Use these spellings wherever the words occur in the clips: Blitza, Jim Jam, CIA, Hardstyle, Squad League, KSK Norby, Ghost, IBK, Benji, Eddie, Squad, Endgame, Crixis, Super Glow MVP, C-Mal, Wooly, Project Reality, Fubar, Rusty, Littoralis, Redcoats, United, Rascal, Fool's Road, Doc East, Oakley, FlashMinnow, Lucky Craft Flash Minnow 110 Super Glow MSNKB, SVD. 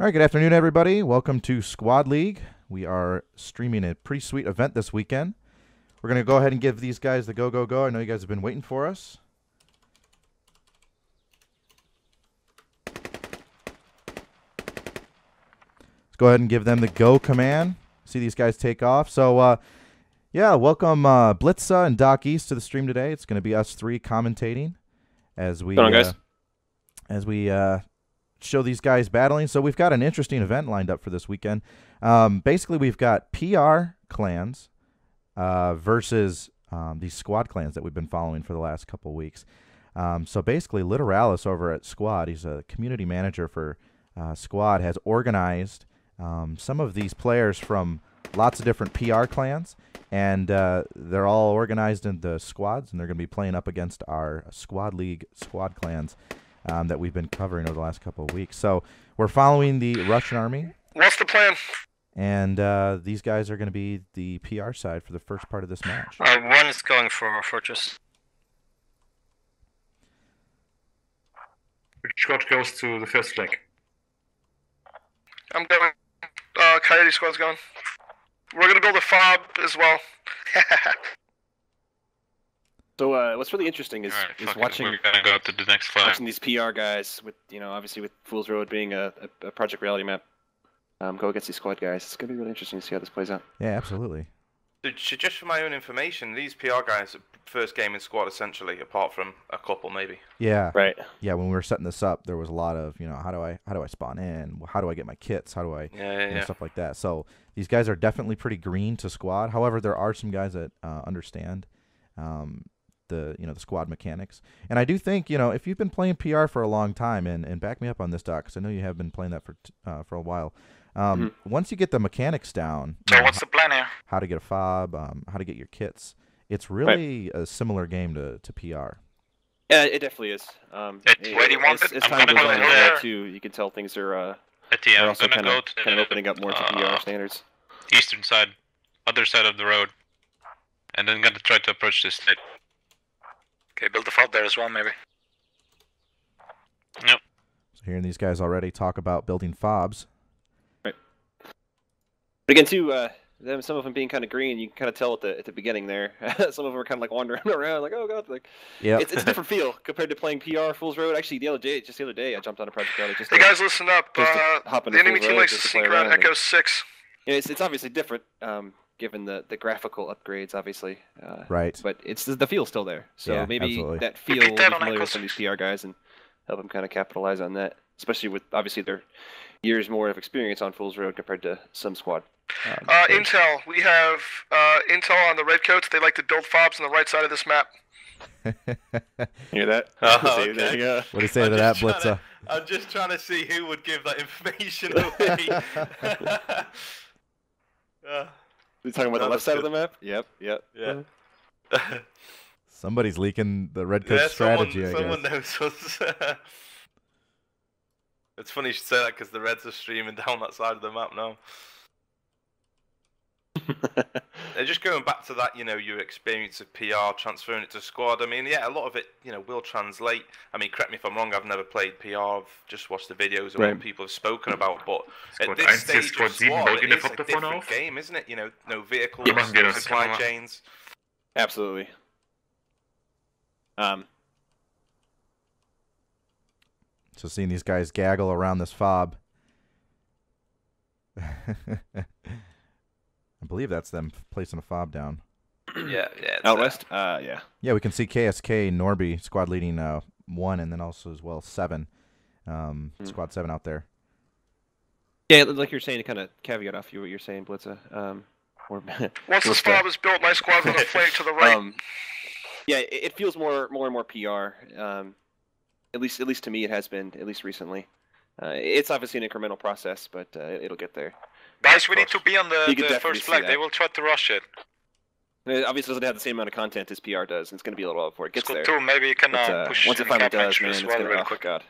All right, good afternoon, everybody. Welcome to Squad League. We are streaming a pretty sweet event this weekend. We're going to go ahead and give these guys the go. I know you guys have been waiting for us. Let's go ahead and give them the go command. See these guys take off. So, yeah, welcome Blitza and Doc East to the stream today. It's going to be us three commentating as we... show these guys battling. So we've got an interesting event lined up for this weekend. Basically, we've got PR clans versus these squad clans that we've been following for the last couple weeks. So basically, Littoralis over at Squad, he's a community manager for Squad, has organized some of these players from lots of different PR clans, and they're all organized into squads, and they're going to be playing up against our Squad League squad clans that we've been covering over the last couple of weeks. So we're following the Russian army. What's the plan? And these guys are going to be the PR side for the first part of this match. One is going for our fortress. Which squad goes to the first flank? I'm going. Coyote squad's going. We're going to build a fob as well. So what's really interesting is watching these PR guys with, you know, obviously with Fool's Road being a Project Reality map, go against these squad guys. It's going to be really interesting to see how this plays out. Yeah, absolutely. So just for my own information, these PR guys are first game in Squad essentially, apart from a couple maybe. Yeah. Right. Yeah, when we were setting this up, there was a lot of, you know, how do I spawn in? How do I get my kits? How do I stuff like that. So these guys are definitely pretty green to Squad. However, there are some guys that understand the squad mechanics. And I do think, you know, if you've been playing PR for a long time, and back me up on this, Doc, because I know you have been playing that for a while. Once you get the mechanics down, so what's the plan here? How to get a fob, how to get your kits. It's really a similar game to PR. Yeah, it definitely is. As time goes on there too, you can tell things are also kind of opening up more to PR standards. Eastern side, other side of the road, and then going to try to approach this state. Okay, build a fob there as well, maybe. Yep. So hearing these guys already talk about building fobs. Right. But again, too, some of them being kind of green, you can kind of tell at the beginning there. Some of them are kind of like wandering around, like, oh god, like, yep. It's a different feel compared to playing PR Fool's Road. Actually, the other day, I jumped on a Project Reality. Hey guys, listen up. The enemy team likes to sneak around Echo 6. Yeah, it's obviously different. Given the graphical upgrades, obviously. Right. But it's the feel still there. So yeah, maybe absolutely. That feel will be familiar with some of these PR guys and help them kind of capitalize on that, especially with, obviously, their years more of experience on Fool's Road compared to some squad. Intel. We have Intel on the Redcoats. They like to build fobs on the right side of this map. Hear that? Okay. There you go. What do you say to that, Blitza? I'm just trying to see who would give that information away. You're talking about the left side of the map? Yep, yep. Yeah. Somebody's leaking the red coat strategy, I guess. Someone knows us. It's funny you should say that because the Reds are streaming down that side of the map now. They're just going back to that, you know, your experience of PR, transferring it to Squad. I mean, yeah, a lot of it, you know, will translate. I mean, correct me if I'm wrong, I've never played PR. I've just watched the videos and what people have spoken about, but at this stage of Squad, it is a different game, isn't it? You know, no vehicles, no supply chains. Absolutely. So seeing these guys gaggle around this fob. I believe that's them placing a fob down. Yeah. Out west? Yeah. Yeah, we can see KSK Norby, squad leading 1, and then also as well 7. Squad 7 out there. Yeah, like you're saying, to kind of caveat off what you're saying, Blitza. Once this fob is built, my squad's on the flank to the right. Yeah, it feels more and more PR. At least to me, it has been, at least recently. It's obviously an incremental process, but it'll get there. Guys, we need to be on the first flag. They will try to rush it. It obviously doesn't have the same amount of content as PR does. And it's going to be a little while before it gets there. Too. Maybe you can push once it finally does, man, it's going to quick out.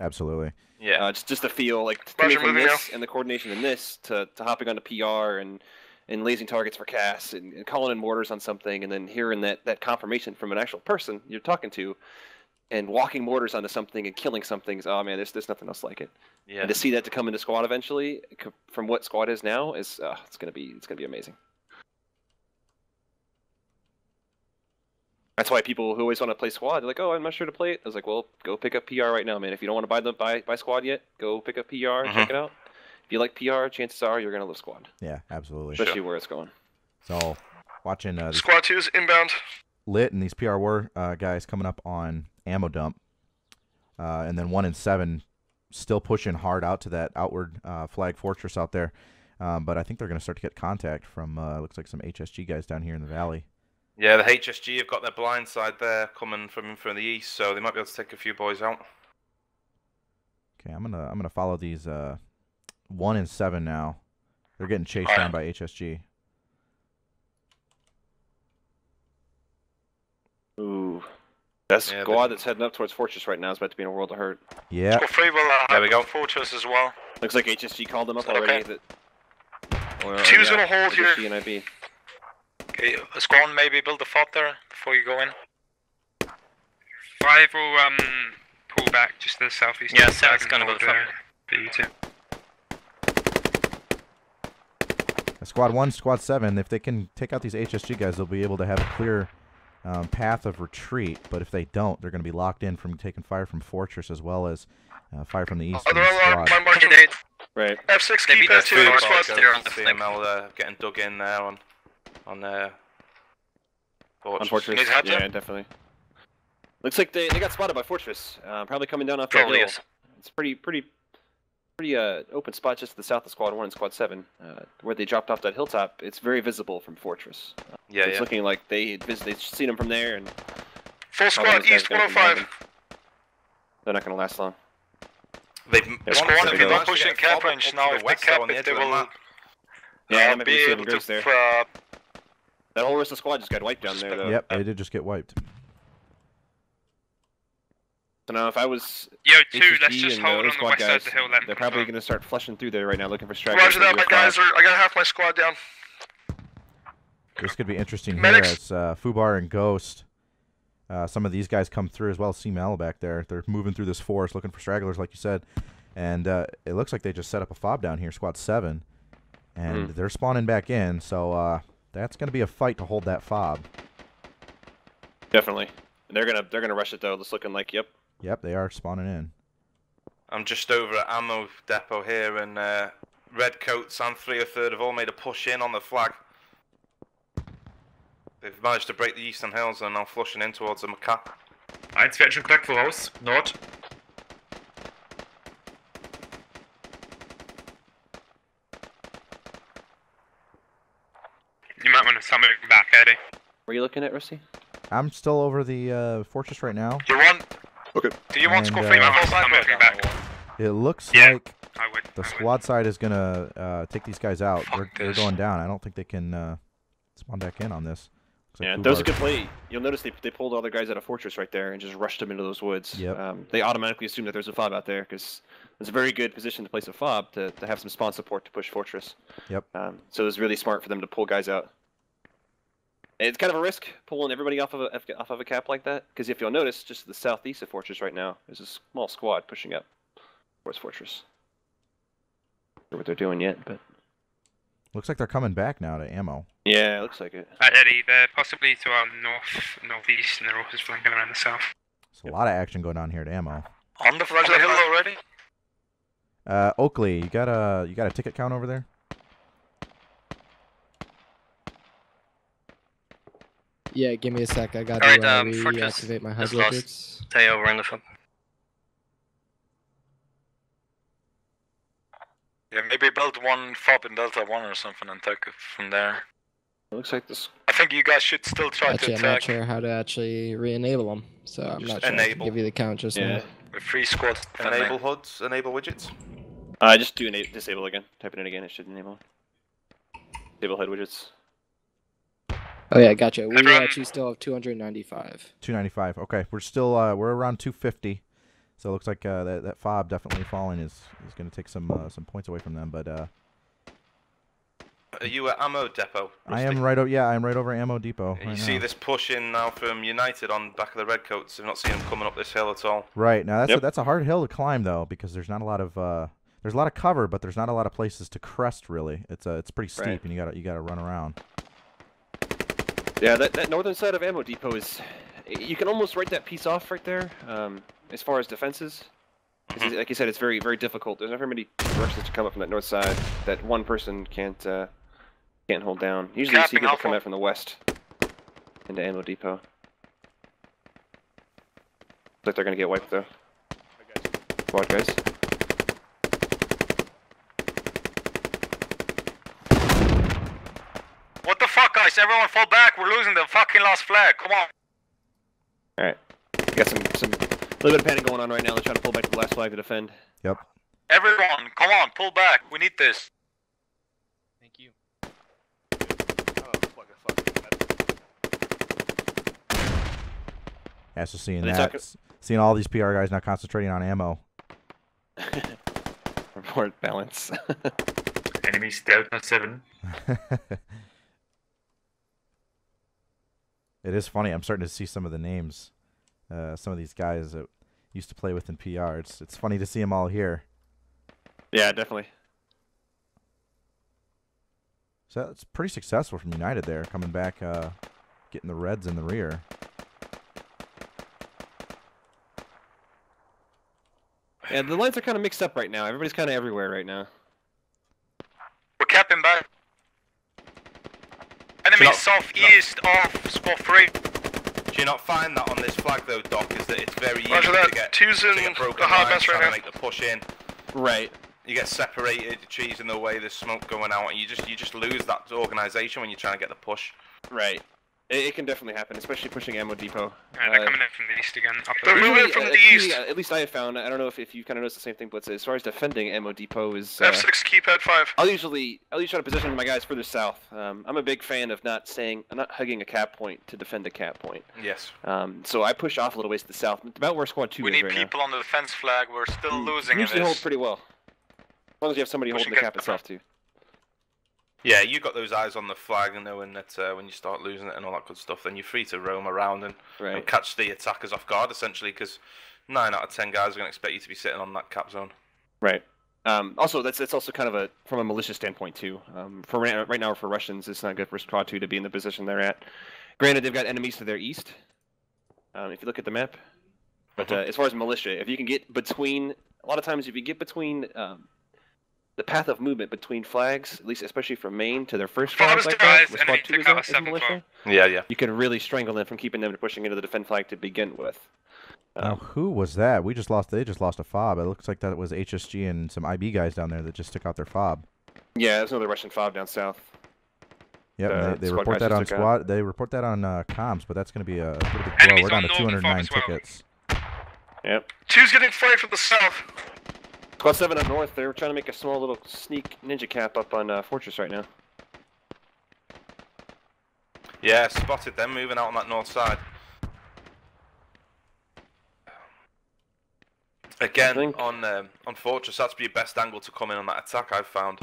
Absolutely. Yeah. Just the feel, like from this and the coordination in this to hopping onto PR and lazing targets for casts and calling in mortars on something, and then hearing that confirmation from an actual person you're talking to. and walking mortars onto something and killing something. Oh man, there's nothing else like it. Yeah. And to see that to come into Squad eventually, from what Squad is now, is it's gonna be amazing. That's why people who always want to play Squad, they're like, oh, I'm not sure to play it. I was like, well, go pick up PR right now, man. If you don't want to buy Squad yet, go pick up PR, check it out. If you like PR, chances are you're going to love Squad. Yeah, absolutely. Especially where it's going. So, watching... Squad 2's inbound. Lit and these PR War guys coming up on Ammo Dump. And then 1 and 7 still pushing hard out to that outward flag fortress out there. But I think they're going to start to get contact from, looks like some HSG guys down here in the valley. Yeah, the HSG have got their blind side there coming from the east, so they might be able to take a few boys out. Okay, I'm gonna follow these 1 and 7 now. They're getting chased down by HSG. Ooh, that's squad that's heading up towards Fortress right now is about to be in a world of hurt. Yeah. There we go. Fortress as well. Looks like HSG called them up already. Okay. Two's gonna hold here. HSG and IB. Okay, Squad, maybe build a fort there before you go in. Five will pull back just to the southeast. Yeah, South's gonna build a fort. Squad 1, Squad 7, if they can take out these HSG guys, they'll be able to have a clear path of retreat, but if they don't, they're gonna be locked in from taking fire from Fortress as well as fire from the east. Oh, they're right. F6 keep that too. They're on the C-Mal there, getting dug in there on the Fortress. Yeah, definitely. Looks like they got spotted by Fortress. Probably coming down off the hill. It's pretty open spot just to the south of Squad 1 and Squad 7. Where they dropped off that hilltop, it's very visible from Fortress. Yeah, so it's looking like they've seen them from there. And full squad east 105. They're not going to last long. If you don't push in cap range now, if they cap it, they will... Yeah, I'll be able to there. That whole rest of the squad just got wiped down there, though. Yep, they did just get wiped. So now if I was... Yo, 2, let's just hold on the west side of the hill then. They're probably going to start flushing through there right now, looking for stragglers. Roger that, my guys. I got half my squad down. This could be interesting here as Fubar and Ghost. Some of these guys come through as well. C-Mal back there. They're moving through this forest, looking for stragglers, like you said. And it looks like they just set up a fob down here, Squad 7. And they're spawning back in, so that's going to be a fight to hold that fob. Definitely. They're gonna rush it though. It's looking like Yep, they are spawning in. I'm just over at Ammo Depot here, and Redcoats and 303rd have all made a push in on the flag. They've managed to break the eastern hills and are now flushing in towards the Macap. Eins wird schon knack voraus, Nord. You might want to summon it back, Eddie. Were you looking at Rusty? I'm still over the fortress right now. You want? Okay. Do you want squad 3? I'm looking back. It looks like the squad side is gonna take these guys out. They're going down. I don't think they can spawn back in on this. Yeah, that was a good play. You'll notice they pulled all their guys out of fortress right there and just rushed them into those woods. Yep. They automatically assumed that there's a fob out there because it's a very good position to place a fob to have some spawn support to push fortress. Yep. So it was really smart for them to pull guys out. It's kind of a risk, pulling everybody off of a cap like that, because if you'll notice, just to the southeast of Fortress right now, there's a small squad pushing up towards Fortress. Not sure what they're doing yet, but... Looks like they're coming back now to ammo. Yeah, it looks like it. Eddie, they're possibly to our northeast, and they're all just flanking around the south. There's a lot of action going on here at ammo. On the flank of the hill already? Oakley, you got a ticket count over there? Yeah, give me a sec. I got to reactivate my HUD widgets. Stay over in the front. Yeah, maybe build one fob in Delta 1 or something and take it from there. It looks like this. I think you guys should still try to attack. I'm not sure how to actually re-enable them, so I'm just not sure enable. I can give you the count just now. With 3 squads, enable HUDs, enable widgets. Just do disable again. Type it in again. It should enable. Disable HUD widgets. Oh yeah, gotcha. We actually still have 295. 295. Okay, we're still we're around 250, so it looks like that fob definitely falling is going to take some points away from them. But Are you at Ammo Depot? Rusty? I am right over Ammo Depot. Right you see this push in now from United on the back of the Redcoats. I've not seen them coming up this hill at all. Right now, that's a hard hill to climb though, because there's not a lot of there's a lot of cover, but there's not a lot of places to crest really. It's pretty steep, and you gotta run around. Yeah, that northern side of Ammo Depot is, you can almost write that piece off right there. As far as defenses. Like you said, it's very, very difficult. There's never many directions to come up from that north side that one person can't hold down. Usually you see people come out from the west into Ammo Depot. Looks like they're gonna get wiped though. Squad guys. What the fuck, guys? Everyone fall back. We're losing the fucking last flag. Come on. All right, we got some. A little bit of panic going on right now. They're trying to pull back to the last flag to defend. Yep. Everyone, come on, pull back. We need this. Thank you. Yeah, so seeing seeing all these PR guys not concentrating on ammo. Report balance. Enemy scout on 7. It is funny. I'm starting to see some of the names. Some of these guys that used to play with in PR. It's funny to see them all here. Yeah, definitely. So that's pretty successful from United there, coming back, getting the Reds in the rear. Yeah, the lines are kind of mixed up right now. Everybody's kind of everywhere right now. We're capping back. Enemy southeast of squad 3. Do you not find that on this flag though, Doc, is that it's very easy to get broken lines, trying to make the push in. Right. You get separated, cheese in the way, there's smoke going out, and you just lose that organisation when you're trying to get the push. Right. It can definitely happen, especially pushing Ammo Depot. Yeah, they're coming in from the east again. They're moving from the east! At least I have found, I don't know if you kind of noticed the same thing, but as far as defending Ammo Depot is... F6, keypad 5. I'll usually try to position my guys further south. I'm a big fan of not hugging a cap point to defend a cap point. Yes. So I push off a little ways to the south, about where squad 2 is right now. We need people on the defense flag, we're still losing. Usually hold pretty well. As long as you have somebody holding the cap itself too. Yeah, you got those eyes on the flag and knowing that when you start losing it and all that good stuff, then you're free to roam around and catch the attackers off guard, essentially, because 9 out of 10 guys are going to expect you to be sitting on that cap zone. Right. Also, that's also kind of from a malicious standpoint, too. For right now, for Russians, it's not good for Squad 2 to be in the position they're at. Granted, they've got enemies to their east, if you look at the map. But as far as militia, if you can get between... A lot of times, if you get between... the path of movement between flags, at least especially from Maine to their first flag, like that, where squad 2 is at, militia, you can really strangle them from keeping them to pushing into the defend flag to begin with. Now, who was that? They just lost a fob. It looks like that was HSG and some IB guys down there that just took out their fob. Yeah, there's another Russian fob down south. Yeah, they report that on squad. They report that on comms, but that's going to be a pretty big blow. We're down to 209 tickets. Yep. Two's getting fired from the south. Squad 7 up north, they're trying to make a small little sneak ninja cap up on Fortress right now. Yeah, spotted them moving out on that north side. Again, on Fortress, that's be your best angle to come in on that attack, I've found.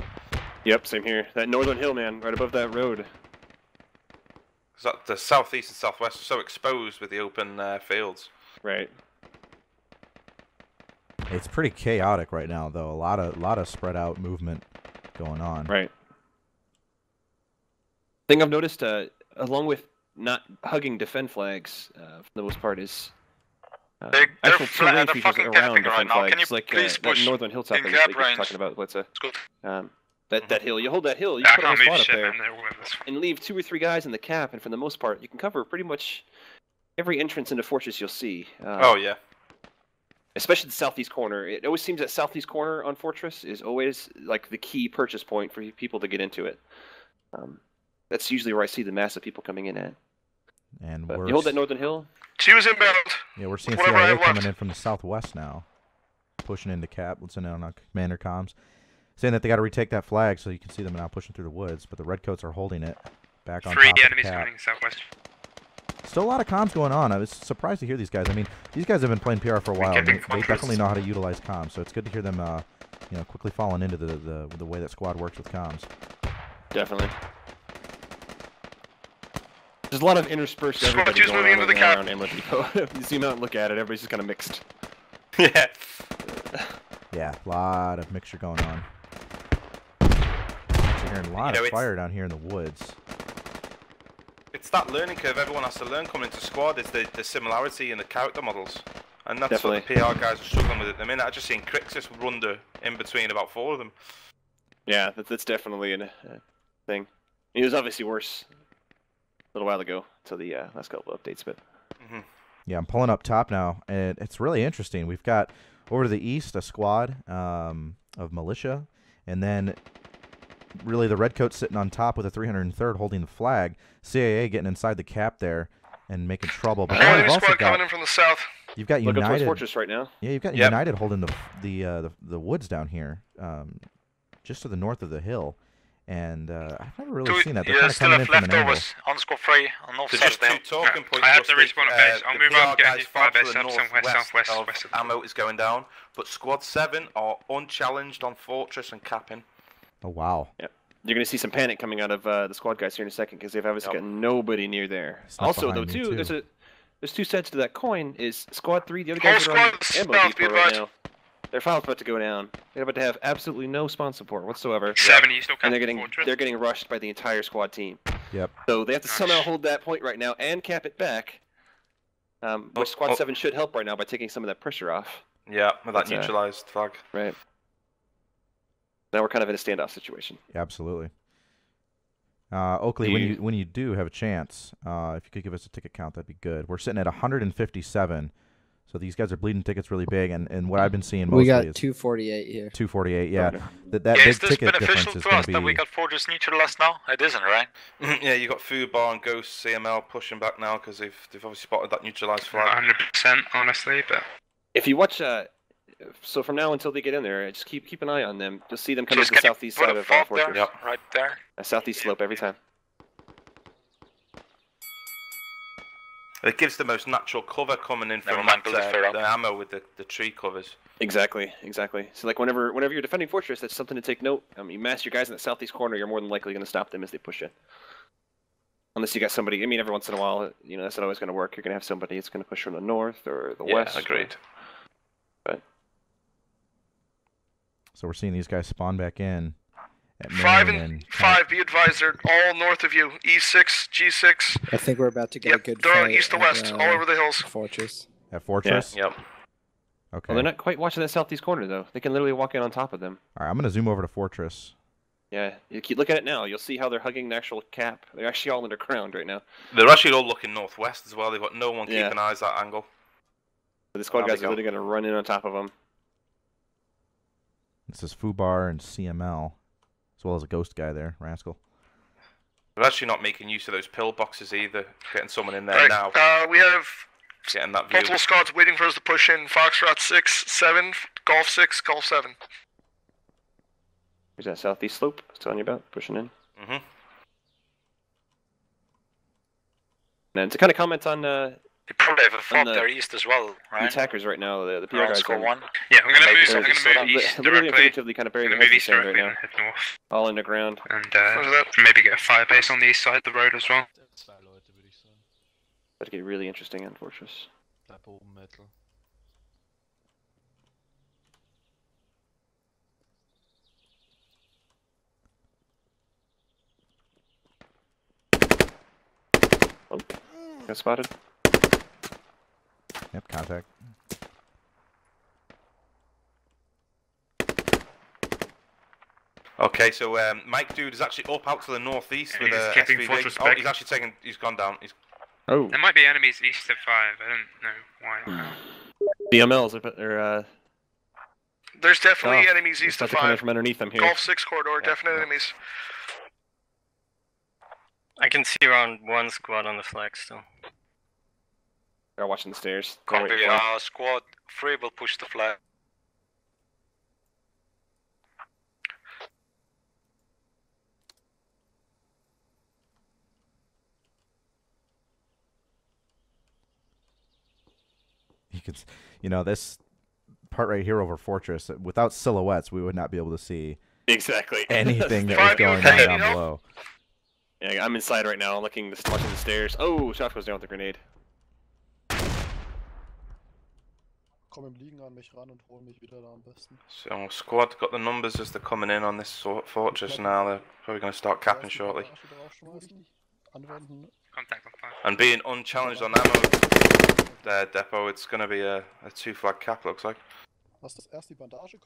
Yep, same here. That northern hill, man, right above that road. Because the southeast and southwest are so exposed with the open fields. Right. It's pretty chaotic right now, though. A lot of spread out movement going on. Right. Thing I've noticed, along with not hugging defend flags, for the most part, is actual terrain features around defend flags, like that northern hilltop that you're talking about. Blitza. That hill, you hold that hill, you put a spot up there, and leave 2 or 3 guys in the cap, and for the most part, you can cover pretty much every entrance into Fortress you'll see. Oh yeah. Especially the southeast corner. It always seems that southeast corner on Fortress is always like the key purchase point for people to get into it. That's usually where I see the mass of people coming in at. And you hold that northern hill. She was inbound. Yeah, we're seeing CIA coming in from the southwest now, pushing into cap. Listening on commander comms, saying that they got to retake that flag, so you can see them now pushing through the woods. But the Redcoats are holding it back on top of cap. 3 enemies coming southwest. Still a lot of comms going on. I was surprised to hear these guys. I mean, these guys have been playing PR for a while. They definitely know how to utilize comms, so it's good to hear them, quickly falling into the way that squad works with comms. Definitely. There's a lot of interspersed everybody going moving into the car. Around Inlet Depot. You zoom out and look at it, everybody's just kind of mixed. Yeah. Yeah, a lot of mixture going on. You're hearing a lot of fire down here in the woods. It's that learning curve everyone has to learn coming into Squad, is the similarity in the character models. And that's what the PR guys are struggling with at the minute. I've just seen Crixis runder in between about four of them. Yeah, that's definitely a thing. It was obviously worse a little while ago, to the last couple of updates, but... Mm-hmm. Yeah, I'm pulling up top now, and it's really interesting. We've got, over to the east, a squad of militia, and then really the Redcoats sitting on top with a 303rd holding the flag. CIA getting inside the cap there and making trouble. But you've also got, coming in from the south. You've got United. Look up to fortress right now. Yeah, you've got United holding the woods down here, just to the north of the hill. And I've never really seen that. They're kind of coming in from an angle. On squad 3, on north side of the hill. I have the respawn base. I'll move up, get his 5 base up somewhere southwest. Ammo is going down, but squad 7 are unchallenged on fortress and capping. Oh, wow. Yep. You're going to see some panic coming out of the squad guys here in a second, because they've obviously got nobody near there. Also, though, too, there's two sides to that coin. Is squad 3, the other guys are on ammo depot right now. Their file's about to go down. They're about to have absolutely no spawn support whatsoever. 70, you still can't. And they're getting rushed by the entire squad team. Yep. So they have to somehow hold that point right now and cap it back. Which squad 7 should help right now by taking some of that pressure off. Yeah, with that neutralized flag. Right. Now we're kind of in a standoff situation. Yeah, absolutely. Oakley, when you do have a chance, if you could give us a ticket count, that'd be good. We're sitting at 157. So these guys are bleeding tickets really big, and what I've been seeing mostly is... We got 248 here. 248, yeah. Okay. That big ticket difference is going to be... That we got Fortress neutralized now? It isn't, right? Yeah, you got Fubar and Ghost, C-Mal pushing back now, because they've obviously spotted that neutralized flag. 100%, honestly, but... If you watch... so from now until they get in there, just keep an eye on them. You'll see them coming to the southeast side of Fortress. There, right there. A southeast slope every time. It gives the most natural cover coming in from the ammo with the tree covers. Exactly, exactly. So like whenever you're defending Fortress, that's something to take note. You mass your guys in the southeast corner, you're more than likely going to stop them as they push in. Unless you got somebody, I mean, every once in a while, you know, that's not always going to work. You're going to have somebody that's going to push from the north or the west. Yeah, agreed. But... So we're seeing these guys spawn back in. Five, be advised, they're all north of you. E6, G6. I think we're about to get a good fight. They're east to west, all over the hills. Fortress. At Fortress? Yeah, yep. Okay. Well, they're not quite watching that southeast corner, though. They can literally walk in on top of them. All right, I'm going to zoom over to Fortress. Yeah, you keep looking at it now. You'll see how they're hugging the actual cap. They're actually all underground right now. They're actually all looking northwest as well. They've got no one keeping eyes at that angle. So the squad guys are literally going to run in on top of them. This is Fubar and CML. As well as a ghost guy there, Rascal. They're actually not making use of those pill boxes either. Getting someone in there now. We have multiple squads waiting for us to push in. Foxtrot 6, 7, Golf 6, Golf 7. Here's that southeast slope I was telling you about, pushing in. Mm-hmm. And to kind of comment on... They probably have a fob there east as well, right? The attackers right now, the PR guys are... One. Yeah, I'm going to move, east directly. Kind of buried in the sand right now. Head north. All underground. And maybe get a fire base on the east side of the road as well. That'd get really interesting in Fortress. Oh, got spotted. Yep, contact. Okay, so Mike Dude is actually up out to the northeast with a SVD. Oh, he's actually taken. He's gone down. He's... Oh. There might be enemies east of 5. I don't know why. BMLs are. There's definitely enemies east of 5. From underneath them here. Golf 6 corridor, definite enemies. I can see around one squad on the flag still. They're watching the stairs. Copy. Squad 3 will push the flag. You can, you know, this part right here over Fortress, without silhouettes, we would not be able to see Exactly. Anything that was going on down below. Yeah, I'm inside right now. I'm watching the stairs. Oh, shot goes down with a grenade. Come and liegen an mich ran und hol mich wieder da am besten. So squad got the numbers as they're coming in on this fortress now. They're probably going to start capping shortly. And being unchallenged on ammo depot, it's going to be a two-flag cap, looks like.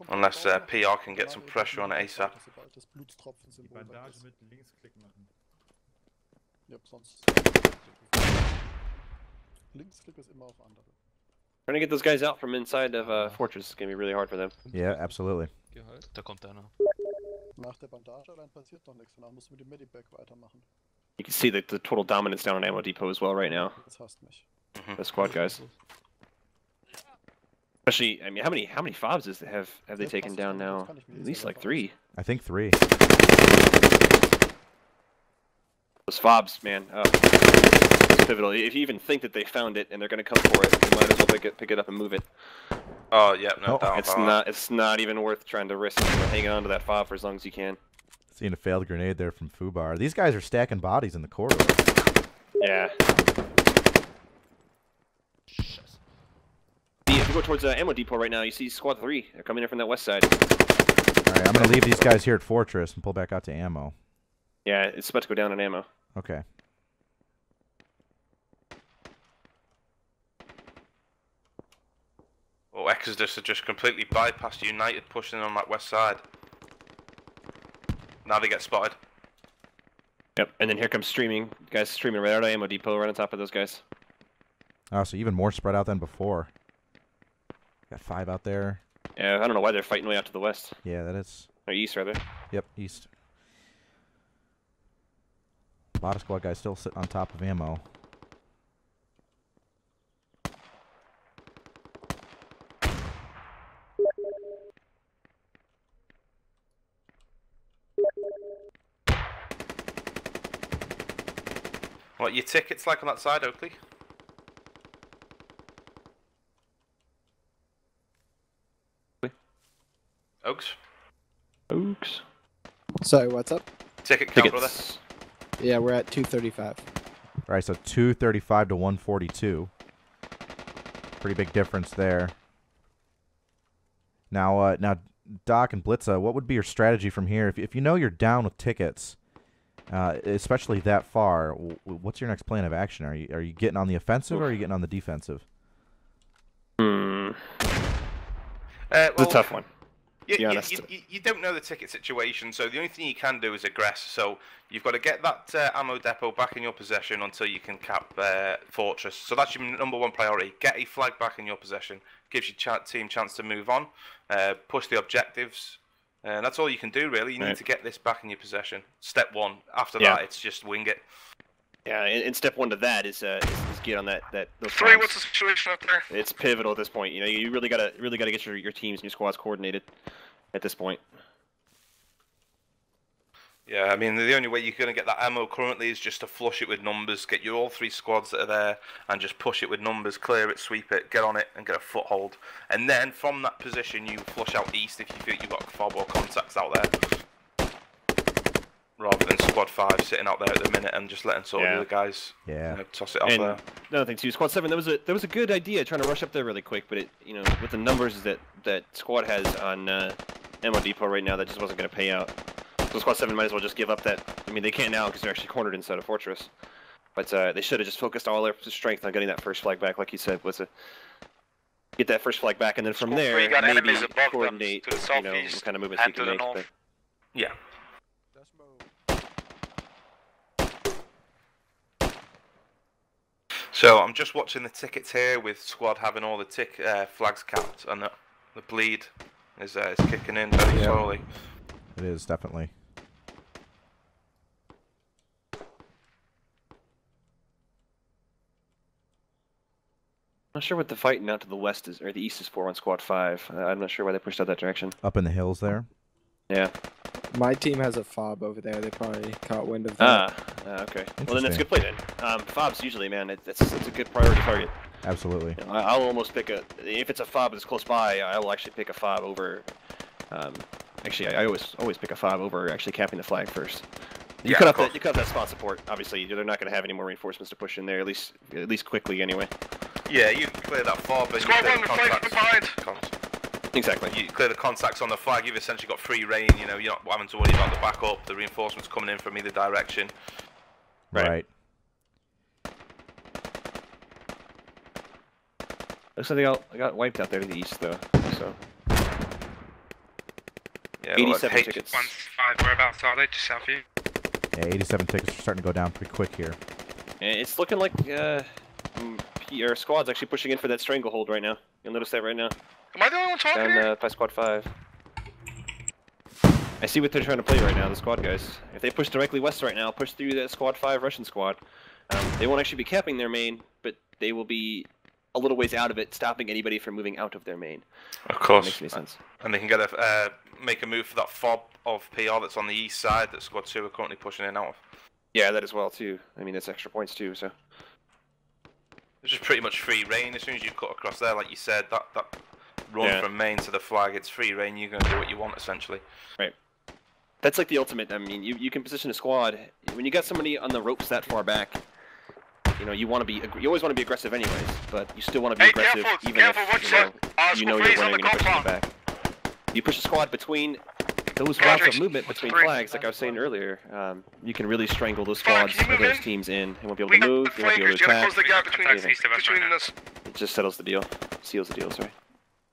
Unless PR can get some pressure on ASAP. Trying to get those guys out from inside of fortress is going to be really hard for them. Yeah, absolutely. You can see the total dominance down on ammo depot as well right now. The squad guys. Especially, I mean, how many fobs is have they taken down now? At least like 3. I think 3. Those fobs, man. It's pivotal. If you even think that they found it and they're gonna come for it, you might as well pick it up and move it. Oh yeah, no. Oh. It's not even worth trying to risk hanging on to that fob for as long as you can. Seeing a failed grenade there from Fubar. These guys are stacking bodies in the corridor. Yeah. If you go towards the ammo depot right now, you see Squad 3. They're coming in from that west side. Alright, I'm going to leave these guys here at Fortress and pull back out to ammo. Yeah, it's about to go down on ammo. Okay. Oh, Exodus have just completely bypassed United, pushing on that west side. Now they get spotted. Yep, and then here comes streaming. The guys streaming right out of ammo depot, right on top of those guys. Oh, so even more spread out than before. Got 5 out there. Yeah, I don't know why they're fighting way out to the west. Yeah, that is. Or east, rather. Yep, east. A lot of squad guys still sitting on top of ammo. What your tickets like on that side, Oakley? Oaks. Sorry, what's up? Ticket count, brother. Yeah, we're at 235. Alright, so 235 to 142. Pretty big difference there. Now, Doc and Blitza, what would be your strategy from here? If you know you're down with tickets, especially that far, what's your next plan of action? Are you getting on the offensive or are you getting on the defensive? It's a tough one. You don't know the ticket situation, so the only thing you can do is aggress. So you've got to get that ammo depot back in your possession until you can cap Fortress. So that's your #1 priority. Get a flag back in your possession. Gives your team chance to move on, push the objectives. And that's all you can do, really. You need to get this back in your possession. Step 1. After that, it's just wing it. Yeah, and step 1 to that is get on those flags. 3, what's the situation up there? It's pivotal at this point. You know, you really gotta get your teams and your squads coordinated at this point. Yeah, I mean the only way you're gonna get that ammo currently is just to flush it with numbers. Get your all 3 squads that are there and just push it with numbers, clear it, sweep it, get on it, and get a foothold. And then from that position, you flush out east if you feel you've got far more contacts out there. Rather than Squad 5 sitting out there at the minute and just letting the other guys toss it off there. Another thing too, Squad 7, that was a good idea trying to rush up there really quick, but with the numbers that Squad has on ammo depot right now, that just wasn't going to pay out. So Squad 7 might as well just give up that. I mean, they can't now because they're actually cornered inside a fortress. But they should have just focused all their strength on getting that first flag back, like you said, was a get that first flag back, and then from there maybe coordinate what kind of movements you can make. But... Yeah. So I'm just watching the tickets here with squad having all the flags capped, and the bleed is kicking in very slowly. It is, definitely. I'm not sure what the fighting out to the west is, or the east is for on Squad 5. I'm not sure why they pushed out that direction. Up in the hills there? Yeah. My team has a fob over there. They probably caught wind of that. Okay. Well, then that's a good play then. Fobs usually, man, it's a good priority target. Absolutely. You know, I'll almost pick if it's a fob that's close by, I will actually pick a fob over Actually, I always pick a fob over actually capping the flag first. You, you cut off that spot support. Obviously, they're not going to have any more reinforcements to push in there. At least quickly anyway. Yeah, you clear that fob. And Squad 1, the flag from behind. Exactly. You clear the contacts on the flag. You've essentially got free reign. You know, you're not having to worry about the backup. The reinforcements coming in from either direction. Right. Looks like I got wiped out there to the east though. So. Yeah, 87 tickets. 15, whereabouts are they? Just south of you. Yeah, 87 tickets are starting to go down pretty quick here. Yeah, it's looking like your squad's actually pushing in for that stranglehold right now. You'll notice that right now. Am I the only one talking down, here? By Squad 5. I see what they're trying to play right now, the squad guys. If they push directly west right now, push through that Squad 5 Russian squad. They won't actually be capping their main, but they will be a little ways out of it, stopping anybody from moving out of their main. Of course. That makes any sense. And they can get a, make a move for that fob of PR that's on the east side that Squad 2 are currently pushing in out of. Yeah, that as well, too. I mean, that's extra points, too, so. It's just pretty much free reign. As soon as you cut across there, like you said, that run from main to the flag, it's free reign. You're going to do what you want, essentially. Right. That's like the ultimate. I mean, you can position a squad when you got somebody on the ropes that far back. You know, you always want to be aggressive, anyways. But you still want to be aggressive, careful, even if you know you're running and pushing back. You push a squad between those routes of movement between flags, like I was saying earlier. You can really strangle those squads, those teams in. They won't be able to move. They won't be able to attack. It just settles the deal, seals the deal. Sorry.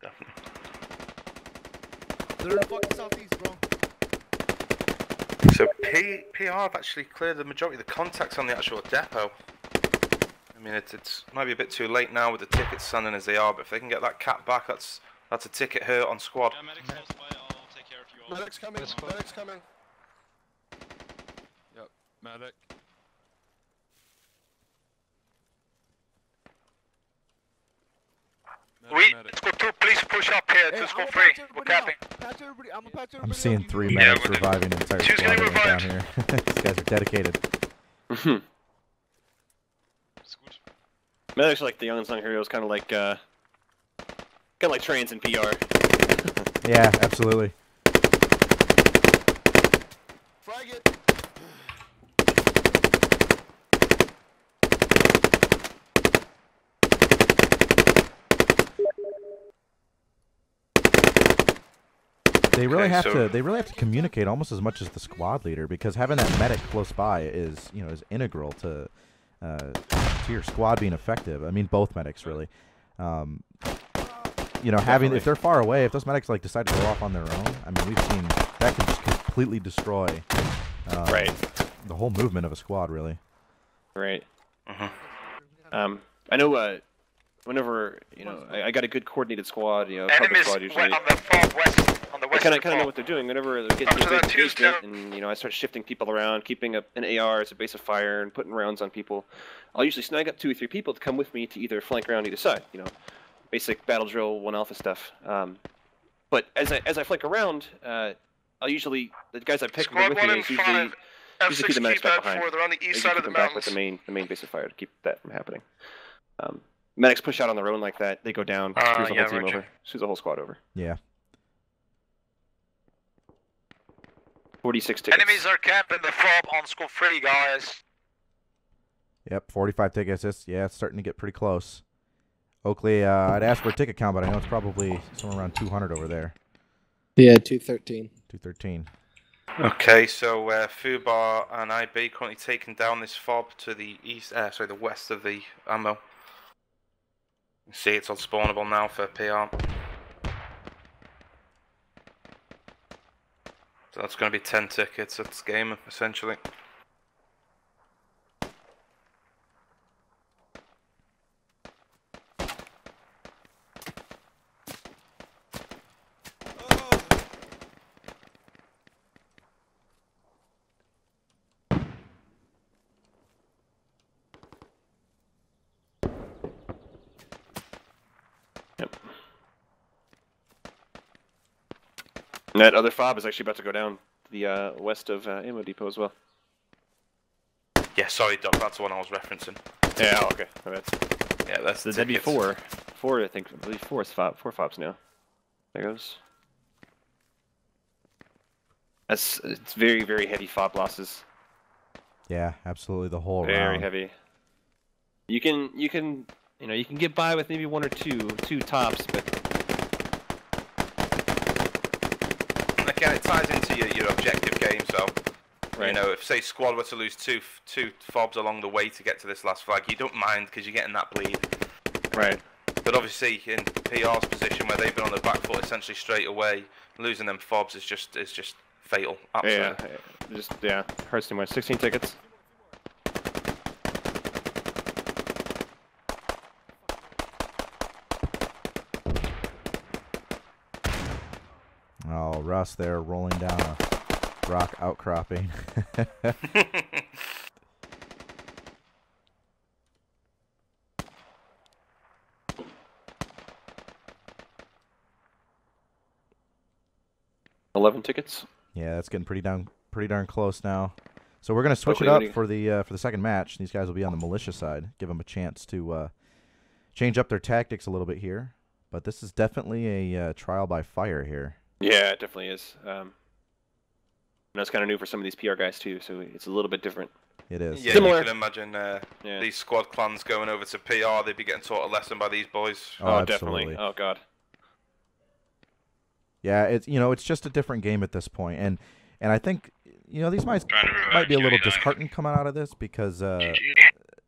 Definitely. So PR have actually cleared the majority of the contacts on the actual depot. I mean, it's might be a bit too late now with the tickets standing as they are, but if they can get that cap back, that's a ticket hurt on squad. Yeah, medic's close by, I'll take care of you all. Medic's coming, medic's coming. Yep, medic. We, Squad 2, please push up here to Squad 3. We're capping. I'm seeing 3 medics reviving the entire squad down here. These guys are dedicated. Medics are like the unsung heroes, kind of like trains in PR. Yeah, absolutely. Frag it. They really have to communicate almost as much as the squad leader, because having that medic close by is, you know, is integral to your squad being effective. I mean, both medics really. You know, having if they're far away, if those medics like decide to go off on their own, I mean, we've seen that can just completely destroy the whole movement of a squad really. Right. I know. Whenever I got a good coordinated squad, you know, cover squad usually. I kind of know what they're doing. Whenever they get to the basement, and you know, I start shifting people around, keeping an AR as a base of fire, and putting rounds on people. I'll usually snag up 2 or 3 people to come with me to either flank around either side. You know, basic battle drill 1 alpha stuff. But as I flank around, I'll usually the guys I pick with me is usually. Just keep the medics back behind. They're on the east side of the mountains. Back with the main base of fire to keep that from happening. Medics push out on their own like that. They go down. Screws the whole team over. Screws the whole squad over. Yeah. 46 tickets. Enemies are camping the fob on Squad 3, guys. Yep, 45 tickets. It's starting to get pretty close. Oakley, I'd ask for a ticket count, but I know it's probably somewhere around 200 over there. Yeah, 213. 213. Okay, so Fubar and IB currently taking down this fob to the east. Sorry, the west of the ammo. See, it's unspawnable now for PR. So that's going to be 10 tickets at this game, essentially. And that other fob is actually about to go down to the west of ammo depot as well. Yeah, sorry, Doc, that's the one I was referencing. Yeah, okay. Yeah, that's the tickets. W4. Four, I think. I believe four is fob. Four fobs now. There goes. It's very, very heavy fob losses. Yeah, absolutely. The whole round. Very heavy. You can get by with maybe one or two tops, but again, it ties into your objective game. So, right. You know, if say squad were to lose two fobs along the way to get to this last flag, you don't mind because you're getting that bleed. Right. But obviously, in PR's position where they've been on the back foot essentially straight away, losing them fobs is just fatal. Absolutely. Yeah. Yeah. Hurts too much. 16 tickets. Oh, Russ there rolling down a rock outcropping. Tickets. Yeah, that's getting pretty darn close now. So we're gonna switch it up for the second match. These guys will be on the militia side. Give them a chance to change up their tactics a little bit here. But this is definitely a trial by fire here. Yeah, it definitely is. And that's kind of new for some of these PR guys too, so it's a little bit different. It is. Yeah, similar. You can imagine these squad clans going over to PR. They'd be getting taught a lesson by these boys. Oh, definitely. Oh, God. Yeah, it's, you know, it's just a different game at this point, and I think, you know, these might be a little disheartened coming out of this because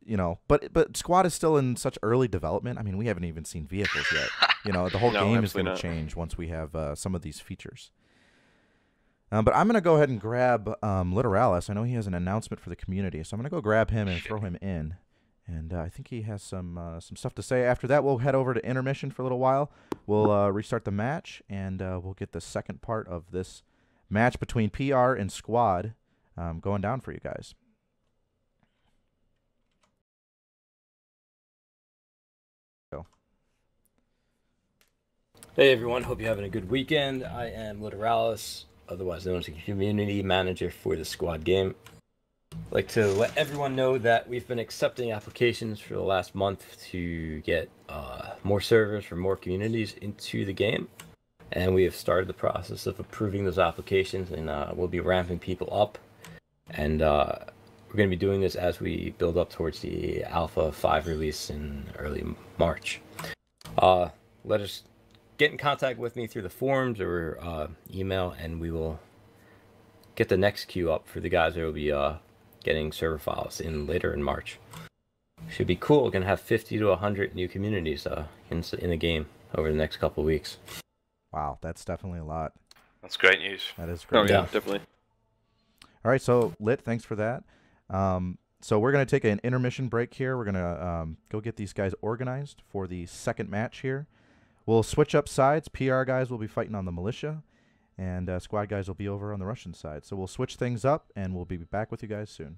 you know, but Squad is still in such early development. I mean, we haven't even seen vehicles yet. You know, the whole game is going to change once we have some of these features. But I'm going to go ahead and grab Littoralis. I know he has an announcement for the community, so I'm going to go grab him and throw him in. And I think he has some stuff to say. After that, we'll head over to intermission for a little while. We'll restart the match, and we'll get the second part of this match between PR and Squad going down for you guys. Hey, everyone. Hope you're having a good weekend. I am Littoralis, otherwise known as the community manager for the Squad game. I'd like to let everyone know that we've been accepting applications for the last month to get more servers from more communities into the game, and we have started the process of approving those applications, and we'll be ramping people up, and we're going to be doing this as we build up towards the Alpha 5 release in early March. Let us get in contact with me through the forums or email, and we will get the next queue up for the guys that will be getting server files in later in March. Should be cool. We're gonna have 50 to 100 new communities in the game over the next couple of weeks. Wow, that's definitely a lot. That's great news. That is great. Oh yeah, definitely. All right, so Lit, thanks for that. So we're gonna take an intermission break here. We're gonna go get these guys organized for the second match here. We'll switch up sides. PR guys will be fighting on the militia, and Squad guys will be over on the Russian side. So we'll switch things up, and we'll be back with you guys soon.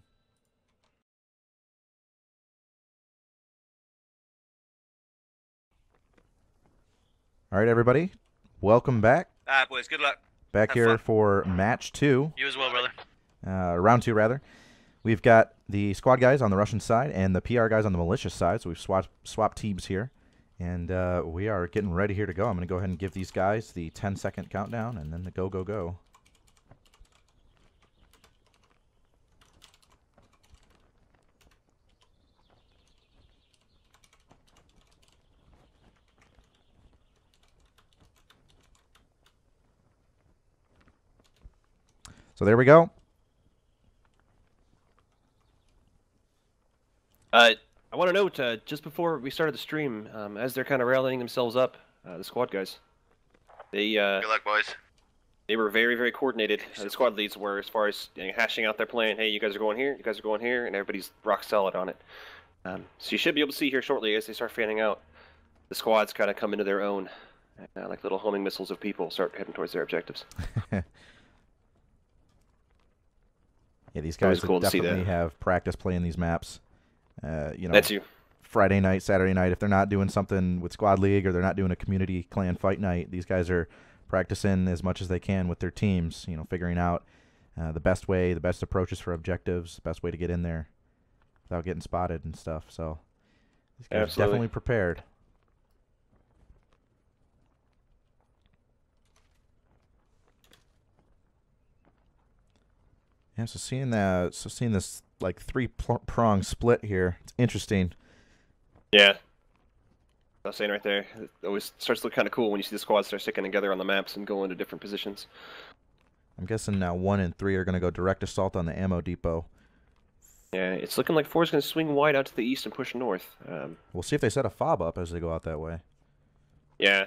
All right, everybody. Welcome back. All right, boys. Good luck. Back here for match two. You as well, brother. Round two, rather. We've got the Squad guys on the Russian side and the PR guys on the militia side, so we've swapped teams here. And we are getting ready here to go. I'm going to go ahead and give these guys the 10-second countdown and then the go, go, go. So there we go. I want to note, just before we started the stream, as they're kind of rallying themselves up, the Squad guys, they good luck, boys. They were very, very coordinated. The Squad leads were, as far as, you know, hashing out their plan. Hey, you guys are going here, you guys are going here, and everybody's rock solid on it. So you should be able to see here shortly as they start fanning out. The Squads kind of come into their own, like little homing missiles of people start heading towards their objectives. Yeah, these guys definitely have practice playing these maps. You know, that's you. Friday night, Saturday night, if they're not doing something with Squad League or they're not doing a community clan fight night, these guys are practicing as much as they can with their teams, you know, figuring out the best way, the best approaches for objectives, the best way to get in there without getting spotted and stuff. So these guys are definitely prepared. Yeah, so seeing that, so seeing this like three-prong split here, it's interesting. Yeah, I was saying right there, it always starts to look kind of cool when you see the squads start sticking together on the maps and going to different positions. I'm guessing now 1 and 3 are going to go direct assault on the ammo depot. Yeah, it's looking like 4's going to swing wide out to the east and push north. We'll see if they set a fob up as they go out that way. Yeah.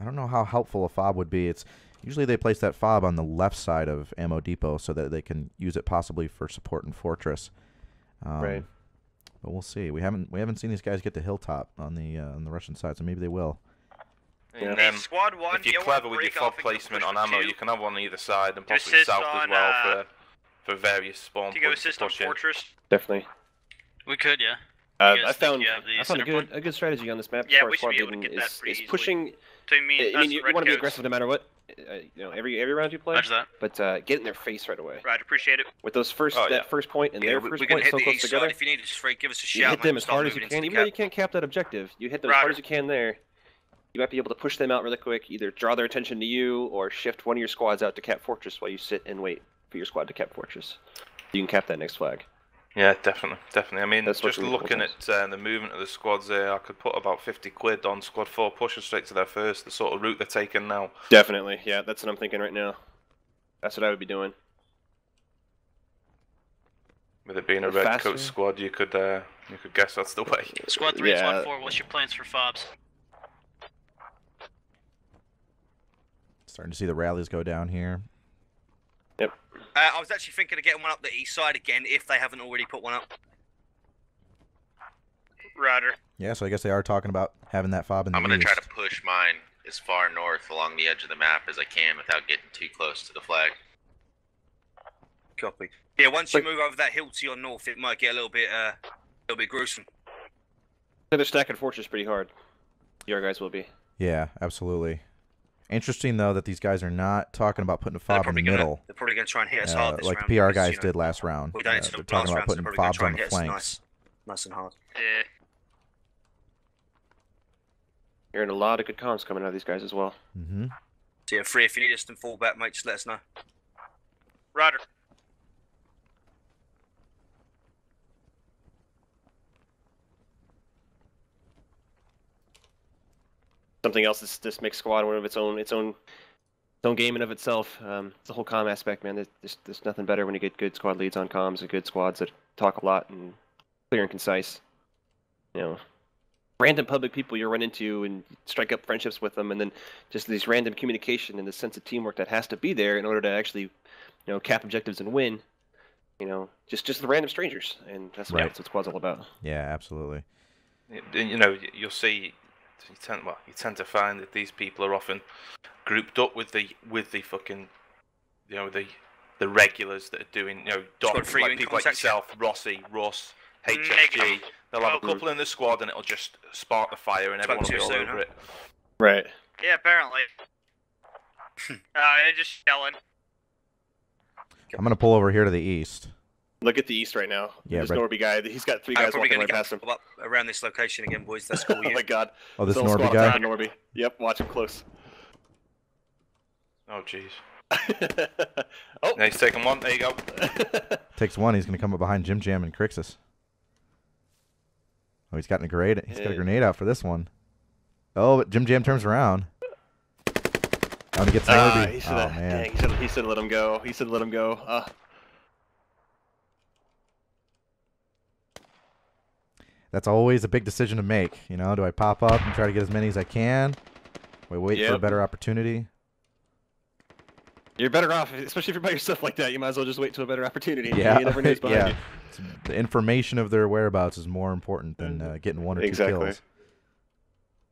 I don't know how helpful a fob would be. It's usually they place that fob on the left side of ammo depot so that they can use it possibly for support and fortress. Right. But we'll see. We haven't seen these guys get to hilltop on the Russian side, so maybe they will. Yeah. Squad one, if you're clever with your fob placement on ammo, you can have one on either side and possibly south as well for various spawn points. Do you go assist on fortress? Definitely. We could, yeah. I found a good strategy on this map. Yeah, we should be able to get that pretty easily. Pushing. So you want to be aggressive no matter what. You know, every round you play. But get in their face right away. Right, appreciate it. With those first first point and their first point so close together. If you need to just give us a shout. You hit them as hard as you can. Even though you can't cap that objective, you hit them as hard as you can there. You might be able to push them out really quick. Either draw their attention to you or shift one of your squads out to cap fortress while you sit and wait for your squad to cap fortress. You can cap that next flag. Yeah, definitely, definitely. I mean, that's just looking at the movement of the squads there, I could put about 50 quid on squad 4 pushing straight to their first, the sort of route they're taking now. Definitely, yeah, that's what I'm thinking right now. That's what I would be doing. With it being a Redcoats squad, you could guess that's the way. Squad 3 and squad 4, what's your plans for fobs? Starting to see the rallies go down here. Yep. I was actually thinking of getting one up the east side again, if they haven't already put one up. Roger. Yeah, so I guess they are talking about having that fob in the east. I'm going to try to push mine as far north along the edge of the map as I can without getting too close to the flag. Copy. Yeah, once you move over that hill to your north, it might get a little bit gruesome. They're stacking fortress pretty hard. Your guys will be. Yeah, absolutely. Interesting, though, that these guys are not talking about putting a fob in the middle. They're probably going to try and hit us hard this round. Like the PR guys did last round. They're talking about putting fobs on the flanks. Nice and hard. Yeah. Hearing a lot of good comms coming out of these guys as well. Mm-hmm. So, yeah, free if you need us to fall back, mate, just let us know. Roger. Something else is this makes squad one of its own game in of itself. It's the whole comm aspect, man. There's nothing better when you get good squad leads on comms and good squads that talk a lot and clear and concise. You know, random public people you run into and strike up friendships with them, and then just these random communication and the sense of teamwork that has to be there in order to actually, you know, cap objectives and win. You know, just the random strangers, and that's what squad's all about. Yeah, absolutely. You know, you'll see. You tend to find that these people are often grouped up with the fucking, you know, the regulars that are doing, you know, docs, like people like yourself, Rossi, Russ, HSG. They'll have a couple in the squad and it'll just spark the fire and everyone will be all over it. Right. Yeah, apparently. They're just yelling. I'm gonna pull over here to the east. Look at the east right now. Yeah, this Norby guy, he's got 3 guys walking right past him. Up around this location again, boys. That's cool. Oh my god. Oh, this Norby guy? Norby. Yep, watch him close. Oh, jeez. Oh. Now he's taking one. There you go. Takes one. He's going to come up behind Jim Jam and Crixis. Oh, he's got a grenade. He's got a grenade out for this one. Oh, but Jim Jam turns around. Down to get Norby. He should've, man. Dang, he should have let him go. He should have let him go. That's always a big decision to make, you know. Do I pop up and try to get as many as I can? Or wait for a better opportunity? You're better off, especially if you're by yourself like that. You might as well just wait till a better opportunity. Yeah. You never know who's behind you. The information of their whereabouts is more important than getting one or two kills.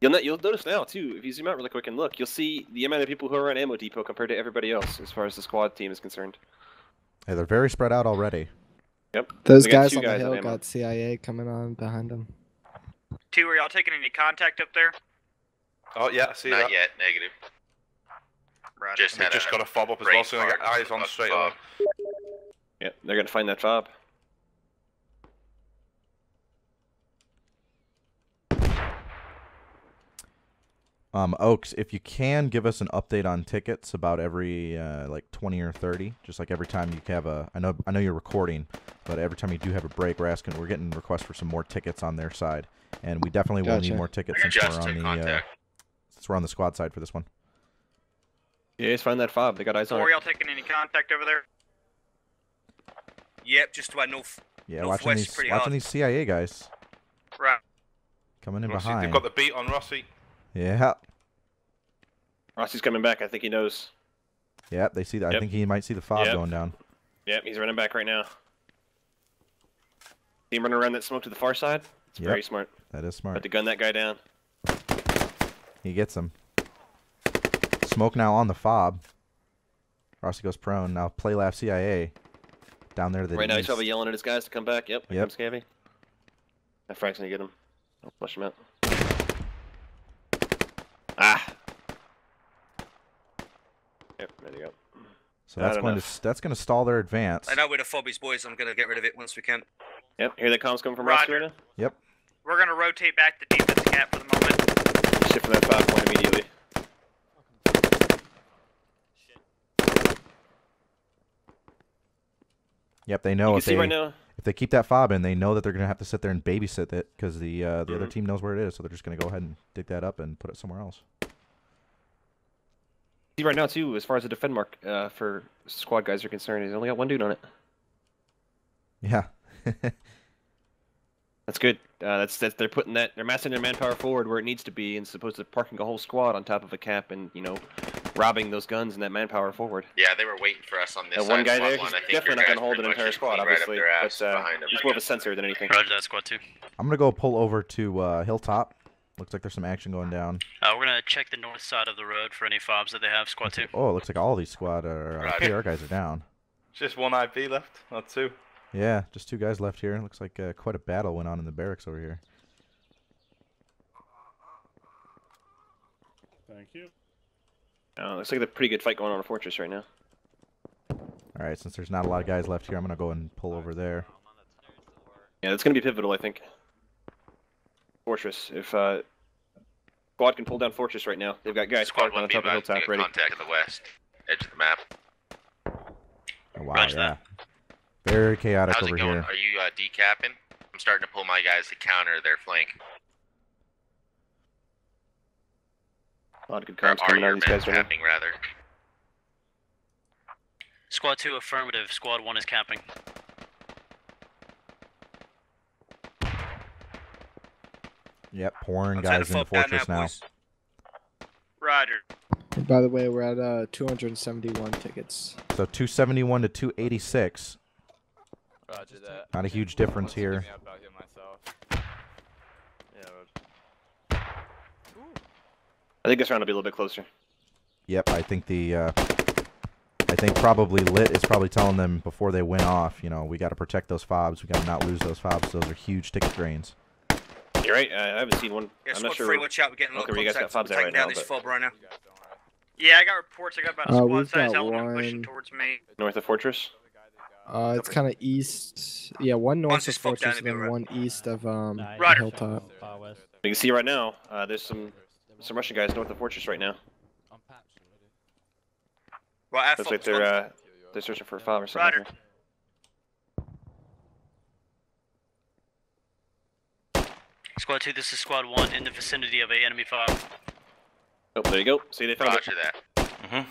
You'll notice now, too, if you zoom out really quick and look, you'll see the amount of people who are on ammo depot compared to everybody else as far as the squad team is concerned. Yeah, they're very spread out already. Yep. Those guys on the hill got CIA coming on behind them. Two, are y'all taking any contact up there? Oh, yeah, I see that. Not yet, negative. Right. Just got a fob up as well, so I got eyes on straight on. Yeah, they're going to find that fob. Oaks, if you can, give us an update on tickets about every, like 20 or 30, just like every time you have a, I know you're recording, but every time you do have a break, Raskin, we're getting requests for some more tickets on their side, and we definitely will need more tickets since we're on the squad side for this one. Yeah, just find that fob. They got eyes on it. Are y'all taking any contact over there? Yep, just to our north. Yeah, northwest, watching these CIA guys. Right. Coming in behind. They've got the beat on Rossi. Yeah. Rossi's coming back. I think he knows. Yeah, they see that. Yep. I think he might see the fob going down. Yep, he's running back right now. Team running around that smoke to the far side. It's very smart. That is smart. About to gun that guy down. He gets him. Smoke now on the fob. Rossi goes prone. Now play lab CIA. Down there to the right east. Now he's probably yelling at his guys to come back. Yep. Here comes Scabby. That frag's gonna get him. I'll flush him out. Ah. Yep, there you go. So that's going to stall their advance. I know we're the Fobbies boys. I'm going to get rid of it once we can. Yep. Here the comms come from Roger. Yep. We're going to rotate back to defense cap for the moment. Shift from that 5 point immediately. Shit. Yep. They know if they keep that fob in, they know that they're going to have to sit there and babysit it because the other team knows where it is, so they're just going to go ahead and dig that up and put it somewhere else. See right now, too, as far as the defend mark for squad guys are concerned, he's only got one dude on it. Yeah. That's good. That's they're putting that, they're massing their manpower forward where it needs to be and supposed to parking a whole squad on top of a cap and, you know, robbing those guns and that manpower forward. Yeah, they were waiting for us on this. And one guy there, he's definitely not going to hold an entire squad, obviously. But he's more of a sensor than anything. Roger that, squad two. I'm going to go pull over to Hilltop. Looks like there's some action going down. We're going to check the north side of the road for any fobs that they have, squad two. Oh, it looks like all these squad or PR guys are down. Just one IV left, not two. Yeah, just two guys left here. Looks like quite a battle went on in the barracks over here. Thank you. Looks like a pretty good fight going on in Fortress right now. Alright, since there's not a lot of guys left here, I'm going to go and pull over there. Yeah, that's going to be pivotal, I think. Fortress, if Squad can pull down Fortress right now. They've got guys parked on top of the hilltop ready. Contact to the west, edge of the map. Oh, wow, yeah. Very chaotic over here. Are you decapping? I'm starting to pull my guys to counter their flank. A lot of good comms coming out of these guys right now. Squad 2 affirmative, Squad 1 is capping. Yep, pouring guys in the Fortress now. Roger. And by the way, we're at 271 tickets. So 271 to 286. Roger that. Not a huge difference here. I think this round will be a little bit closer. Yep, I think the, I think probably Lit is probably telling them before they went off, you know, we got to protect those fobs, we got to not lose those fobs. Those are huge ticket drains. You're right. I haven't seen one. Yeah, I'm not sure. Free, watch out. We're getting local contacts. We're taking down these fob right now. Yeah, I got reports. I got about a squad size element pushing towards me. North of Fortress. It's kind of east. Yeah, one north of Fortress and then one east of Hilltop. You can see right now. There's some Russian guys north of Fortress right now. Well, looks like they're searching for a fob or something. Roger. Squad 2, this is Squad 1 in the vicinity of a enemy fob. Oh, there you go. See, they found it. Roger that. Mm-hmm.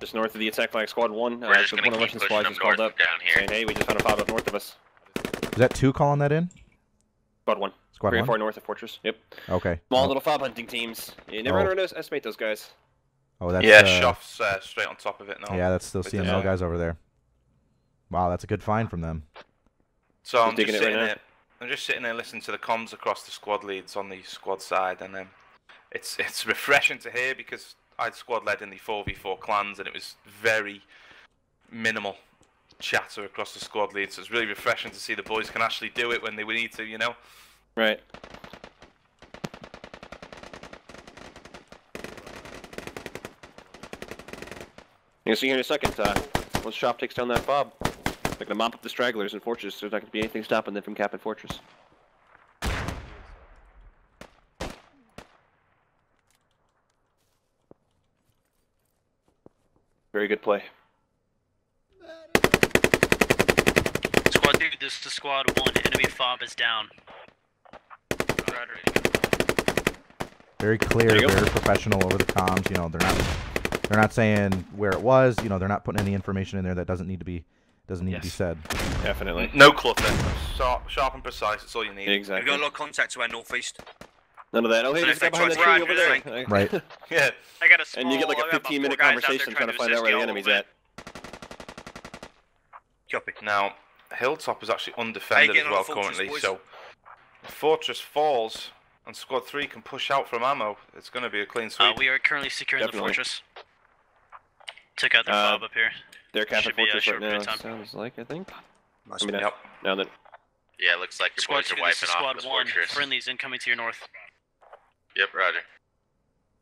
Just north of the attack flag, Squad 1. We're just one of the Russian squads just called up saying, hey, we just found a fob up north of us. Is that 2 calling that in? Squad 1. Squad 3 or 4 north of Fortress. Yep. Okay. Small little fob hunting teams. You never underestimate those guys. Oh, that's Shuff's straight on top of it now. Yeah, that's those CML guys over there. Wow, that's a good find from them. So I'm digging it right now. I'm just sitting there listening to the comms across the squad leads on the squad side, and it's refreshing to hear because I'd squad led in the 4v4 clans, and it was very minimal chatter across the squad leads. So it's really refreshing to see the boys can actually do it when they need to, you know? Right. You'll see here in a second. Once Shop takes down that fob, they're going to mop up the stragglers in Fortress, so there's not going to be anything stopping them from capping Fortress. Very good play. Squad 2, this is Squad 1. Enemy FOB is down. Very clear, very professional over the comms. You know, they're not saying where it was. You know, they're not putting any information in there that doesn't need to be said. Definitely. No clutter. Sharp and precise. That's all you need. Exactly. We've got a lot of contact to our northeast. None of that. Oh, hey, just get behind the tree over there. Right. Yeah. I got a small, and you get like a 15-minute conversation trying to find out where the enemy's at. Copy. Now, Hilltop is actually undefended as well currently, so if Fortress falls and Squad 3 can push out from ammo, it's going to be a clean sweep. We are currently securing the Fortress. Took out their fob up here. They're capturing Fortress right now, sounds like, I think. Must be now that... Yeah, it looks like your boys are wiping off the Fortress. Friendly's incoming to your north. Yep, roger.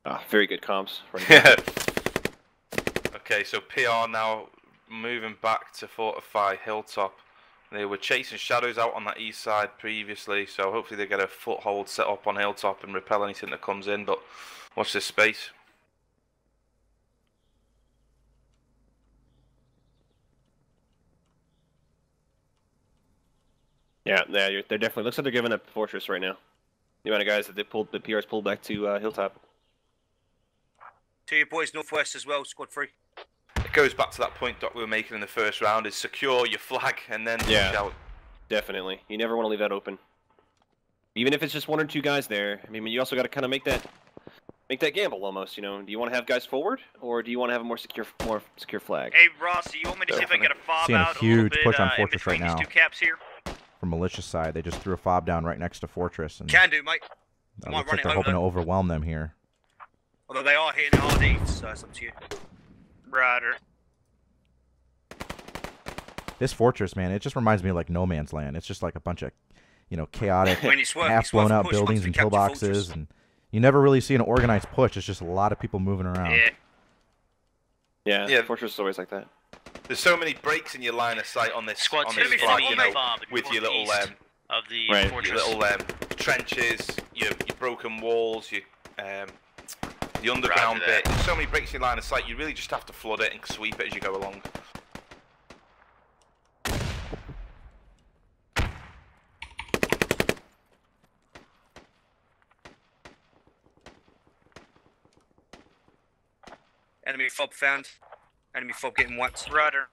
Ah, very good comms. Yeah. Okay, so PR now moving back to fortify Hilltop. They were chasing shadows out on that east side previously, so hopefully they get a foothold set up on Hilltop and repel anything that comes in, but watch this space. Yeah, they're definitely, looks like they're giving up Fortress right now. The amount of guys that they pulled, the PRs pulled back to Hilltop. To your boys northwest as well, Squad 3. It goes back to that point, Doc, we were making in the first round, is secure your flag and then shout. Definitely. You never want to leave that open. Even if it's just one or two guys there, I mean, you also got to kind of make that gamble almost, you know. Do you want to have guys forward, or do you want to have a more secure flag? Hey, Rossi, you want me to see if I can get a fob out a huge push on Fortress right now. These two caps here? From malicious side, they just threw a fob down right next to Fortress, and can do, mate. It looks like they're hoping to overwhelm them here. Although they are hitting RD, so it's up to you. Rider. This Fortress, man, it just reminds me of like No Man's Land. It's just like a bunch of, you know, chaotic, half-blown-out buildings and pillboxes, and you never really see an organized push. It's just a lot of people moving around. Yeah, Fortress is always like that. There's so many breaks in your line of sight on this squad, you know, with your little trenches, your broken walls, the underground bit. There's so many breaks in your line of sight, you really just have to flood it and sweep it as you go along. Enemy fob found. Enemy folk getting wiped. Rider.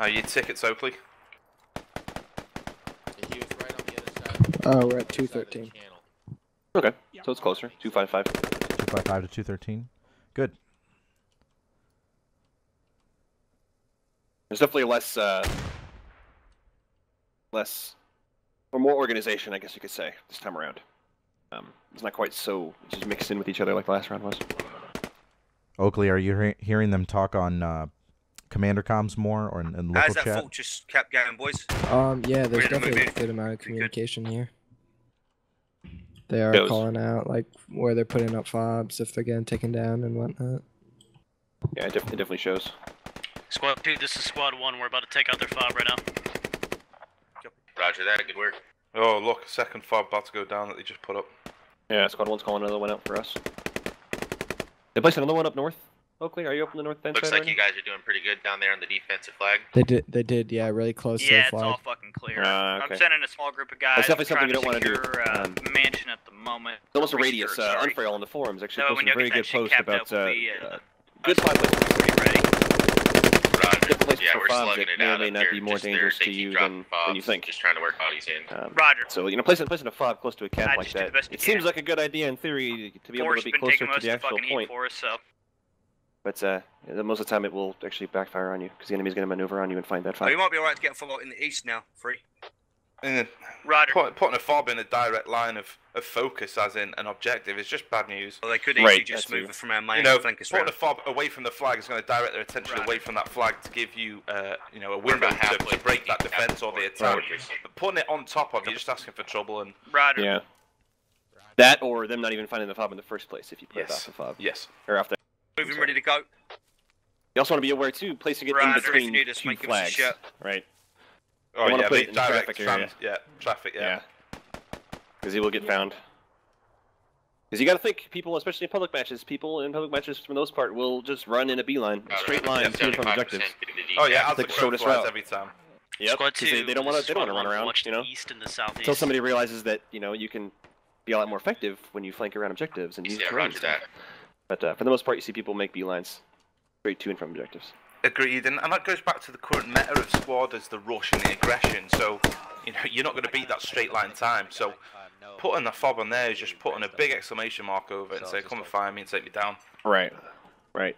Oh, your tickets, Oakley. He was right on the other side. Oh, we're at 213. Okay, so it's closer. 255. 255 to 213. Good. There's definitely less, or more organization, I guess you could say, this time around. It's not quite so just mixed in with each other like last round was. Oakley, are you hearing them talk on commander comms more or in local chat? How's that Fortress cap going, boys? Yeah, there's definitely a good amount of communication here. They are calling out like where they're putting up fobs, if they're getting taken down and whatnot. Yeah, it definitely shows. Squad 2, this is Squad 1. We're about to take out their fob right now. Roger that. Good work. Oh, look, second fob about to go down that they just put up. Yeah, Squad 1's calling another one out for us. They placed another one up north. Oakley, are you up in the north fence? Looks like you guys are doing pretty good down there on the defensive flag. They did, yeah, really close to the flag. Yeah, it's all fucking clear. Okay. I'm sending a small group of guys. That's definitely something you don't want to do. Mansion at the moment. It's almost a radius. Unfrail on the forums actually posted a very good post about good flag placement. Yeah, we're slugging it out. May not be more dangerous to you than you think. Just trying to work bodies in. Roger. So you know, placing a fob close to a camp like that, it seems like a good idea in theory to be able to be closer to the actual point. But most of the time, it will actually backfire on you because the enemy's going to maneuver on you and find that fob. You might be alright to get a fob in the east now, free. Roger. Putting a fob in a direct line of focus, as in an objective, is just bad news. Well, they could easily just move it from our main flankers. Putting a fob away from the flag is going to direct their attention away from that flag to give you, you know, a window to break that defense or the attack. But putting it on top of, you're just asking for trouble. And Roger. Yeah. That or them not even finding the fob in the first place if you play off the fob. Yes. Or after. Moving, ready to go. You also want to be aware too, placing it in between two flags. Right. Oh, yeah, put it in traffic area. Yeah, traffic, yeah. Because he will get found. Because you got to think, people, especially in public matches, for the most part will just run in a beeline, straight line to different objectives. Oh yeah, I'll take the shortest route every time. Yep, because they don't want to run around, you know, until somebody realizes that, you know, you can be a lot more effective when you flank around objectives and use terrain. But for the most part, you see people make beelines straight to and from objectives. Agreed, and that goes back to the current meta of Squad as the rush and the aggression, so, you know, you're not going to beat that straight line time, so putting the fob on there is just putting a big exclamation mark over it and say, come and find me and take me down. Right, right.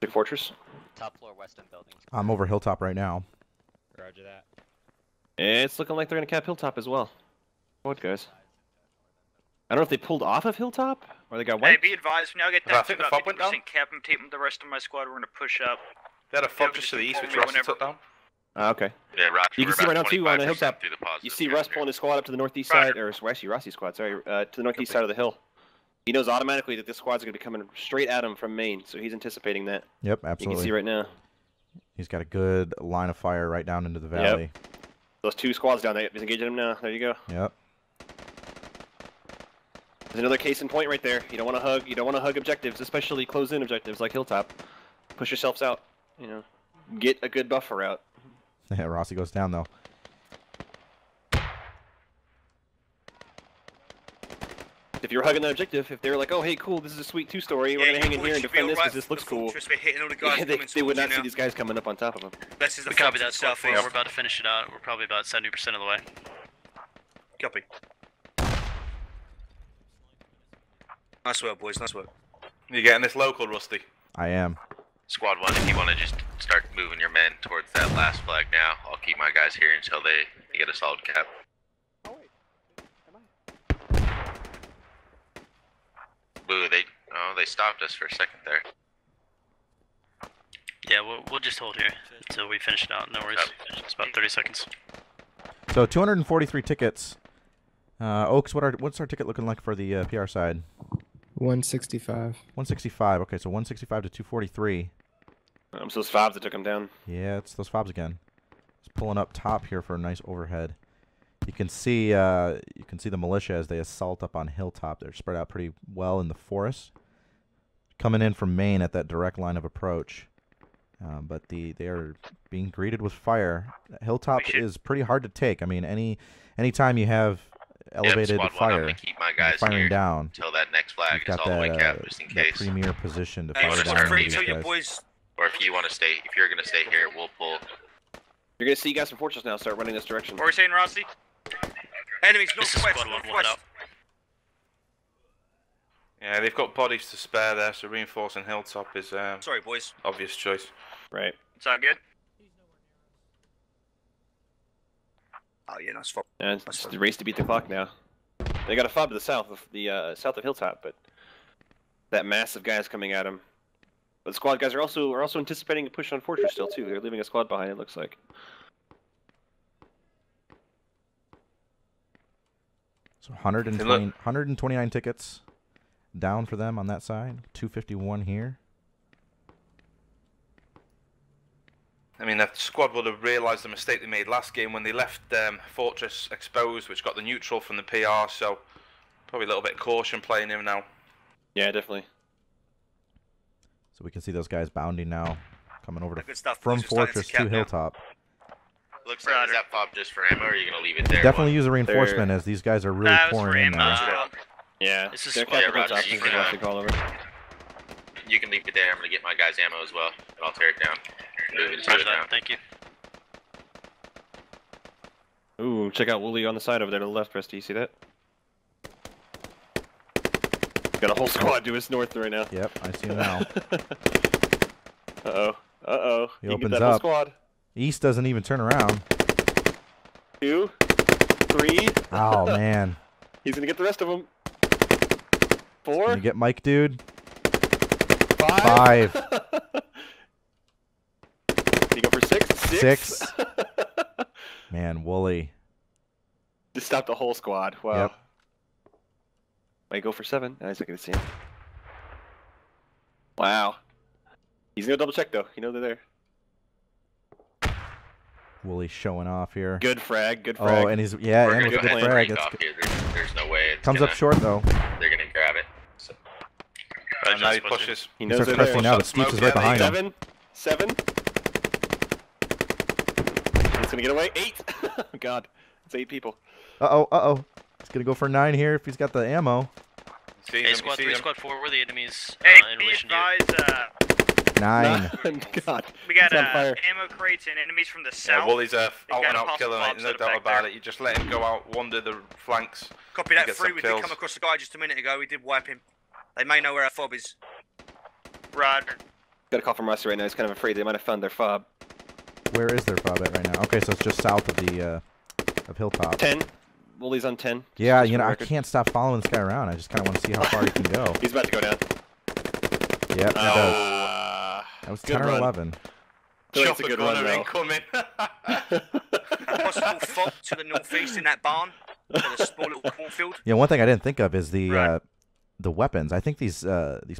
Big Fortress? Top floor, western buildings. I'm over Hilltop right now. Roger that. It's looking like they're going to cap Hilltop as well. What, guys? I don't know if they pulled off of Hilltop, or they got wiped. Hey, be advised, when y'all get that, I think the fob went down. Cap and tape, the rest of my squad, we're going to push up. They had a fob just to the east, which Rusty took down. Okay. Yeah, Roger, you can see right now, too, on the Hilltop, you see Russ pulling his squad up to the northeast side, or actually Rossi's squad, sorry, to the northeast side of the hill. He knows automatically that this squad's going to be coming straight at him from Maine, so he's anticipating that. Yep, absolutely. You can see right now. He's got a good line of fire right down into the valley. Yep. Those two squads down there, he's engaging him now, there you go. Yep. There's another case in point right there. You don't want to hug. You don't want to hug objectives, especially close-in objectives like Hilltop. Push yourselves out. You know, get a good buffer out. Yeah, Rossi goes down though. If you're hugging that objective, if they're like, "Oh, hey, cool, this is a sweet two-story. We're gonna hang in here and defend this because this looks cool," they would not see these guys coming up on top of them. This is the copy that stuff. We're about to finish it out. We're probably about 70% of the way. Copy. Nice work, boys, nice work. You getting this local, Rusty? I am. Squad 1, if you want to just start moving your men towards that last flag now, I'll keep my guys here until they get a solid cap. Oh, wait. Am I? Blue, they stopped us for a second there. Yeah, we'll just hold here until we finish it out, no worries. It's about 30 seconds. So, 243 tickets. Oaks, what's our ticket looking like for the PR side? 165. 165. Okay, so 165 to 243. It's those fobs that took him down. Yeah, it's those fobs again. Just pulling up top here for a nice overhead. You can see the militia as they assault up on Hilltop. They're spread out pretty well in the forest, coming in from Maine at that direct line of approach. But they are being greeted with fire. Hilltop is pretty hard to take. I mean, any time you have elevated fire, keep my guys firing down until that next flag is all the way capped, just in case. Premier position to fire down. Or if you want to stay, if you're going to stay here, we'll pull. You're going to see guys from Fortress now start running this direction. What are we saying, Rossi? Enemies northwest, northwest. Yeah, they've got bodies to spare there, so reinforcing Hilltop is sorry, boys. Obvious choice. Right. Is that good? Oh yeah, nice fob. And it's just the race to beat the clock now. They got a fob to the south of Hilltop, but that mass of guys coming at them. But the squad guys are also anticipating a push on Fortress still too. They're leaving a squad behind, it looks like. So 129 tickets down for them on that side. 251 here. I mean, that squad would have realised the mistake they made last game when they left Fortress exposed, which got the neutral from the PR, so probably a little bit of caution playing him now. Yeah, definitely. So we can see those guys bounding now, coming over from Fortress to Hilltop. Looks like, is that fob just for ammo, or are you going to leave it there? Definitely use a reinforcement, as these guys are really pouring in now. Yeah, this is over. You can leave it there, I'm going to get my guys ammo as well, and I'll tear it down. Thank you. Ooh, check out Wooly on the side over there to the left, Rusty. You see that? Got a whole squad to his north right now. Yep, I see him now. Uh-oh. Uh-oh. He opens up. Whole squad. East doesn't even turn around. 2, 3. Oh, man. He's going to get the rest of them. 4. You get Mike, dude. 5. 5. You go for 6. Man, Wooly. Just stopped the whole squad. Wow. Yep. Might go for 7. I was looking to see him. Wow. He's gonna double check though. You know they're there. Wooly showing off here. Good frag. Good frag. Oh, and he's yeah, and it's a good frag. There's no way. Comes up short though. They're gonna go. now he pushes. He knows they're pressing now. The smoke is right behind him. Seven. He's gonna get away. Eight. Oh God, it's eight people. Uh oh. He's gonna go for 9 here if he's got the ammo. Hey, squad 3, squad 4, we're the enemies. Hey, in relation to you. 9. God. We got ammo crates and enemies from the south. Yeah, Wally's out and out killing it. No doubt about it. You just let him go out, wander the flanks. Copy that. 3. We did come across the guy just a minute ago. We did wipe him. They may know where our fob is. Roger. Got a call from Rusty right now. He's kind of afraid they might have found their fob. Where is their fob at right now? Okay, so it's just south of the of Hilltop. 10. Wooly's on 10. Yeah, you know, I can't stop following this guy around. I just kind of want to see how far he can go. He's about to go down. Yep, that was 10 or 11. That's a good one, incoming. A possible fault to the northeast in that barn. A small little cornfield. Yeah, one thing I didn't think of is the weapons. I think these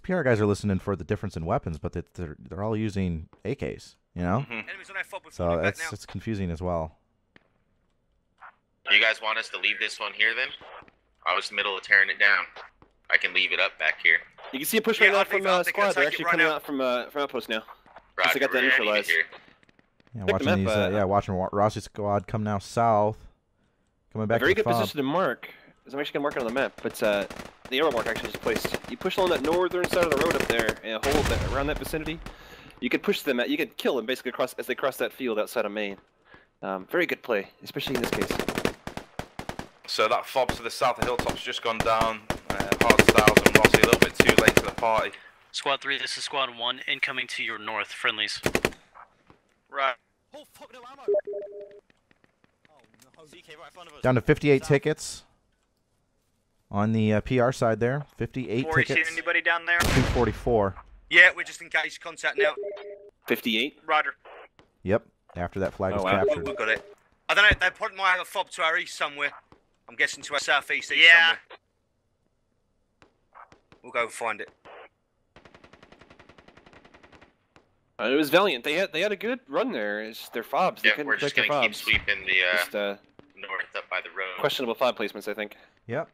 PR guys are listening for the difference in weapons, but they're all using AKs, you know? Mm-hmm. So it's confusing as well. You guys want us to leave this one here then? I was in the middle of tearing it down. I can leave it up back here. You can see a push right out from squad. They're actually coming out from outpost now. Roger, I got that neutralized. Yeah, watching Rossi's squad come now south. Coming back to the fob. Very good position to mark. I'm actually going to mark it on the map, but the arrow mark actually is placed. You push along that northern side of the road up there and hold that around that vicinity. You could push them out. You could kill them basically across, as they cross that field outside of Maine. Very good play, especially in this case. So that fob to the south of Hilltop's just gone down. Hardstyle and Rossi a little bit too late to the party. Squad 3, this is Squad 1, incoming to your north, friendlies. Right. Oh, fuck, no ammo. Oh, no. ZK right in front of us. Down to 58 tickets. On the PR side there, 58 tickets. Have you seen anybody down there? 244. Yeah, we're just in case contact now. 58? Roger. Yep, after that flag was captured. Oh, we got it. I don't know, they probably might have a fob to our east somewhere. I'm guessing to our southeast east somewhere. We'll go and find it. It was valiant. They had a good run there. It's their fobs. Yeah, we're just going to keep sweeping the north up by the road. Questionable fob placements, I think. Yep.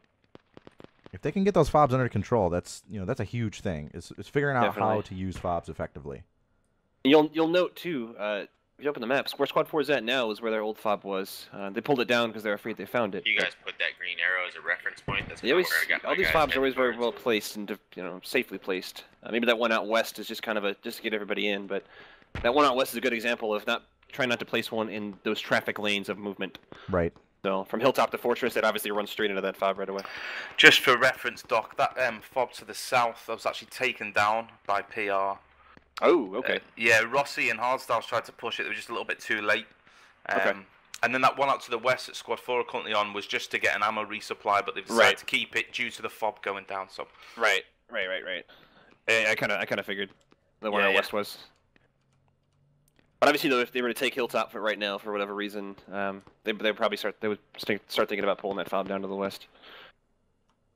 If they can get those fobs under control, that's that's a huge thing. It's figuring out how to use fobs effectively. You'll note too, if you open the maps, where Squad 4 is at now is where their old fob was. They pulled it down because they were afraid they found it. You guys put that green arrow as a reference point. That's always, where I got all these fobs are always very well placed and safely placed. Maybe that one out west is just kind of just to get everybody in, but that one out west is a good example of trying not to place one in those traffic lanes of movement. Right. So, from Hilltop to Fortress, it obviously runs straight into that fob right away. Just for reference, Doc, that fob to the south that was actually taken down by PR. Oh, okay. Yeah, Rossi and Hardstyles tried to push it. They were just a little bit too late. Okay. And then that one out to the west that Squad 4 are currently on was just to get an ammo resupply, but they've decided to keep it due to the fob going down. So. Right. Yeah, I kind of figured that where our west was. But obviously, though, if they were to take Hilltop for right now, for whatever reason, they would start thinking about pulling that fob down to the west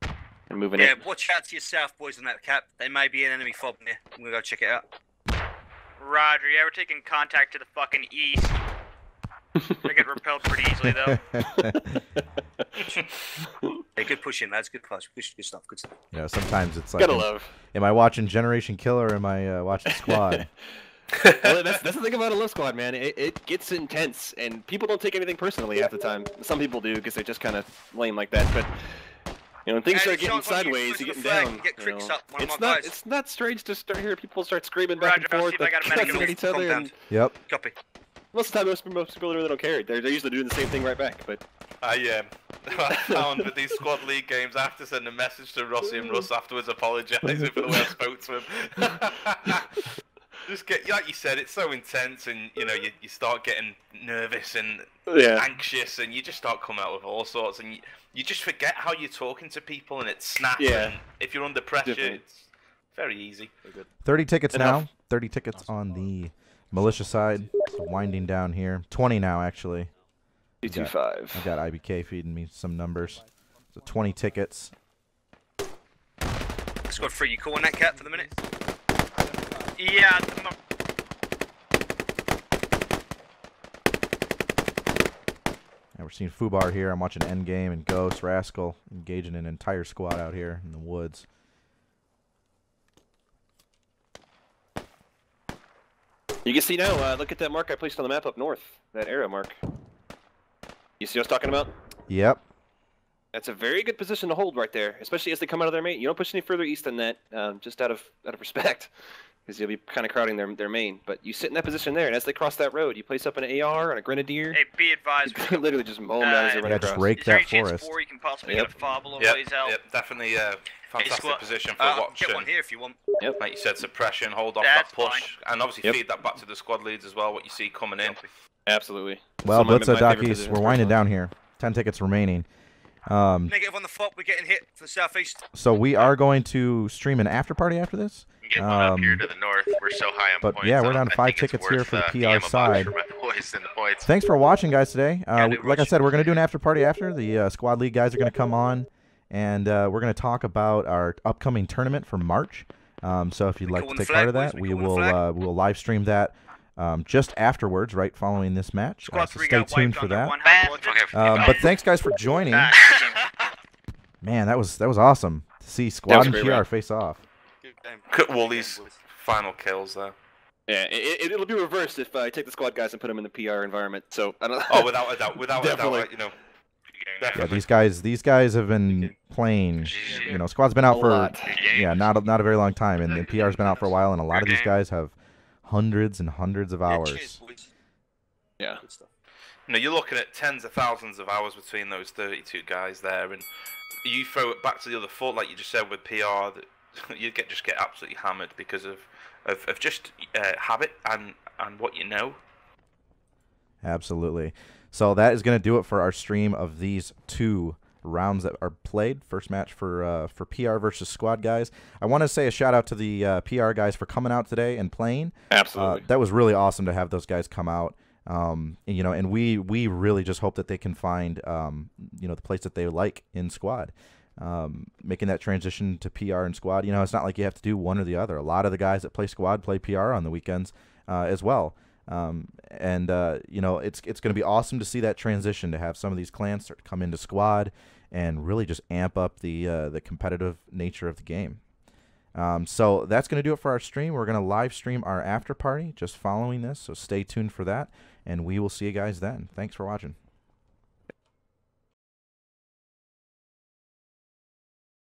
and moving it. Yeah, watch out to your south, boys, on that cap. They may be an enemy fob near. I'm gonna go check it out. Roger. Yeah, we're taking contact to the fucking east. They get repelled pretty easily, though. Hey, good pushing, lads. Good push. Good stuff. Good stuff. Yeah, sometimes it's like. Gotta love. Am I watching Generation Killer? Or am I watching Squad? Well, that's the thing about a love squad, man. It gets intense, and people don't take anything personally half the time. Some people do because they're just kind of lame like that. But when things start getting sideways, you're getting down. It's not strange to start hearing people start screaming back and forth, cussing at each other. And... Yep. Copy. Most of the time, most people really don't care. They're usually doing the same thing right back. But I found with these Squad League games, I have to send a message to Rossi and Russ afterwards, apologising for the way I spoke to him. Just get, like you said, it's so intense, and you start getting nervous and anxious, and you just start coming out with all sorts, and you just forget how you're talking to people, and it's snapping. Yeah. If you're under pressure, it's very easy. 30 tickets now. 30 tickets on the militia side. So winding down here. 20 now, actually. 225. I got IBK feeding me some numbers. So 20 tickets. Squad 3, you calling that cat for the minute? Yeah. We're seeing Fubar here. I'm watching Endgame and Ghost, Rascal engaging an entire squad out here in the woods. You can see now, look at that mark I placed on the map up north. That arrow mark. You see what I was talking about? Yep. That's a very good position to hold right there, especially as they come out of their main. You don't push any further east than that, just out of respect, because you'll be kind of crowding their main. But you sit in that position there, and as they cross that road, you place up an AR and a grenadier. Hey, be advised. You can literally just mow them down as they run across. Just rake that forest. You can possibly get a fob a little ways out. Yep, definitely a fantastic position for watching. Get one here if you want. Yep. Like you said, suppression, hold off that push, and obviously feed that back to the squad leads as well, what you see coming in. Absolutely. Well, Blitza, Doc East, we're winding down here. 10 tickets remaining. Negative on the flop, we're getting hit from the southeast. So we are going to stream an after party after this. We can get one up here to the north. We're so high on points. But yeah, we're down to 5 tickets here for the PR side. Thanks for watching, guys, today. Like I said, we're going to do an after party after. The Squad League guys are going to come on, and we're going to talk about our upcoming tournament for March. So if you'd like to take part of that, we'll live stream that. Just afterwards, right following this match. So stay tuned for that. But thanks, guys, for joining. Man, that was awesome to see Squad and PR face off. Wooly's final kills though. Yeah, it'll be reversed if I take the Squad guys and put them in the PR environment. So I don't. Oh, without a doubt, you know. Yeah, these guys have been playing. You know, Squad's been out for not a very long time, and the PR's been out for a while, and a lot of these guys have hundreds and hundreds of hours. Yeah. You know, you're looking at tens of thousands of hours between those 32 guys there, and you throw it back to the other foot, like you just said with PR, that you just get absolutely hammered because of just habit and what you know. Absolutely. So that is going to do it for our stream of these two rounds that are played. First match for PR versus Squad guys. I want to say a shout out to the PR guys for coming out today and playing. Absolutely, that was really awesome to have those guys come out. You know, and we really just hope that they can find you know, the place that they like in Squad. Making that transition to PR and Squad. You know, it's not like you have to do one or the other. A lot of the guys that play Squad play PR on the weekends as well. You know, it's going to be awesome to see that transition, to have some of these clans start to come into Squad and really just amp up the competitive nature of the game. So that's going to do it for our stream. We're going to live stream our after party just following this, so stay tuned for that, and we will see you guys then. Thanks for watching.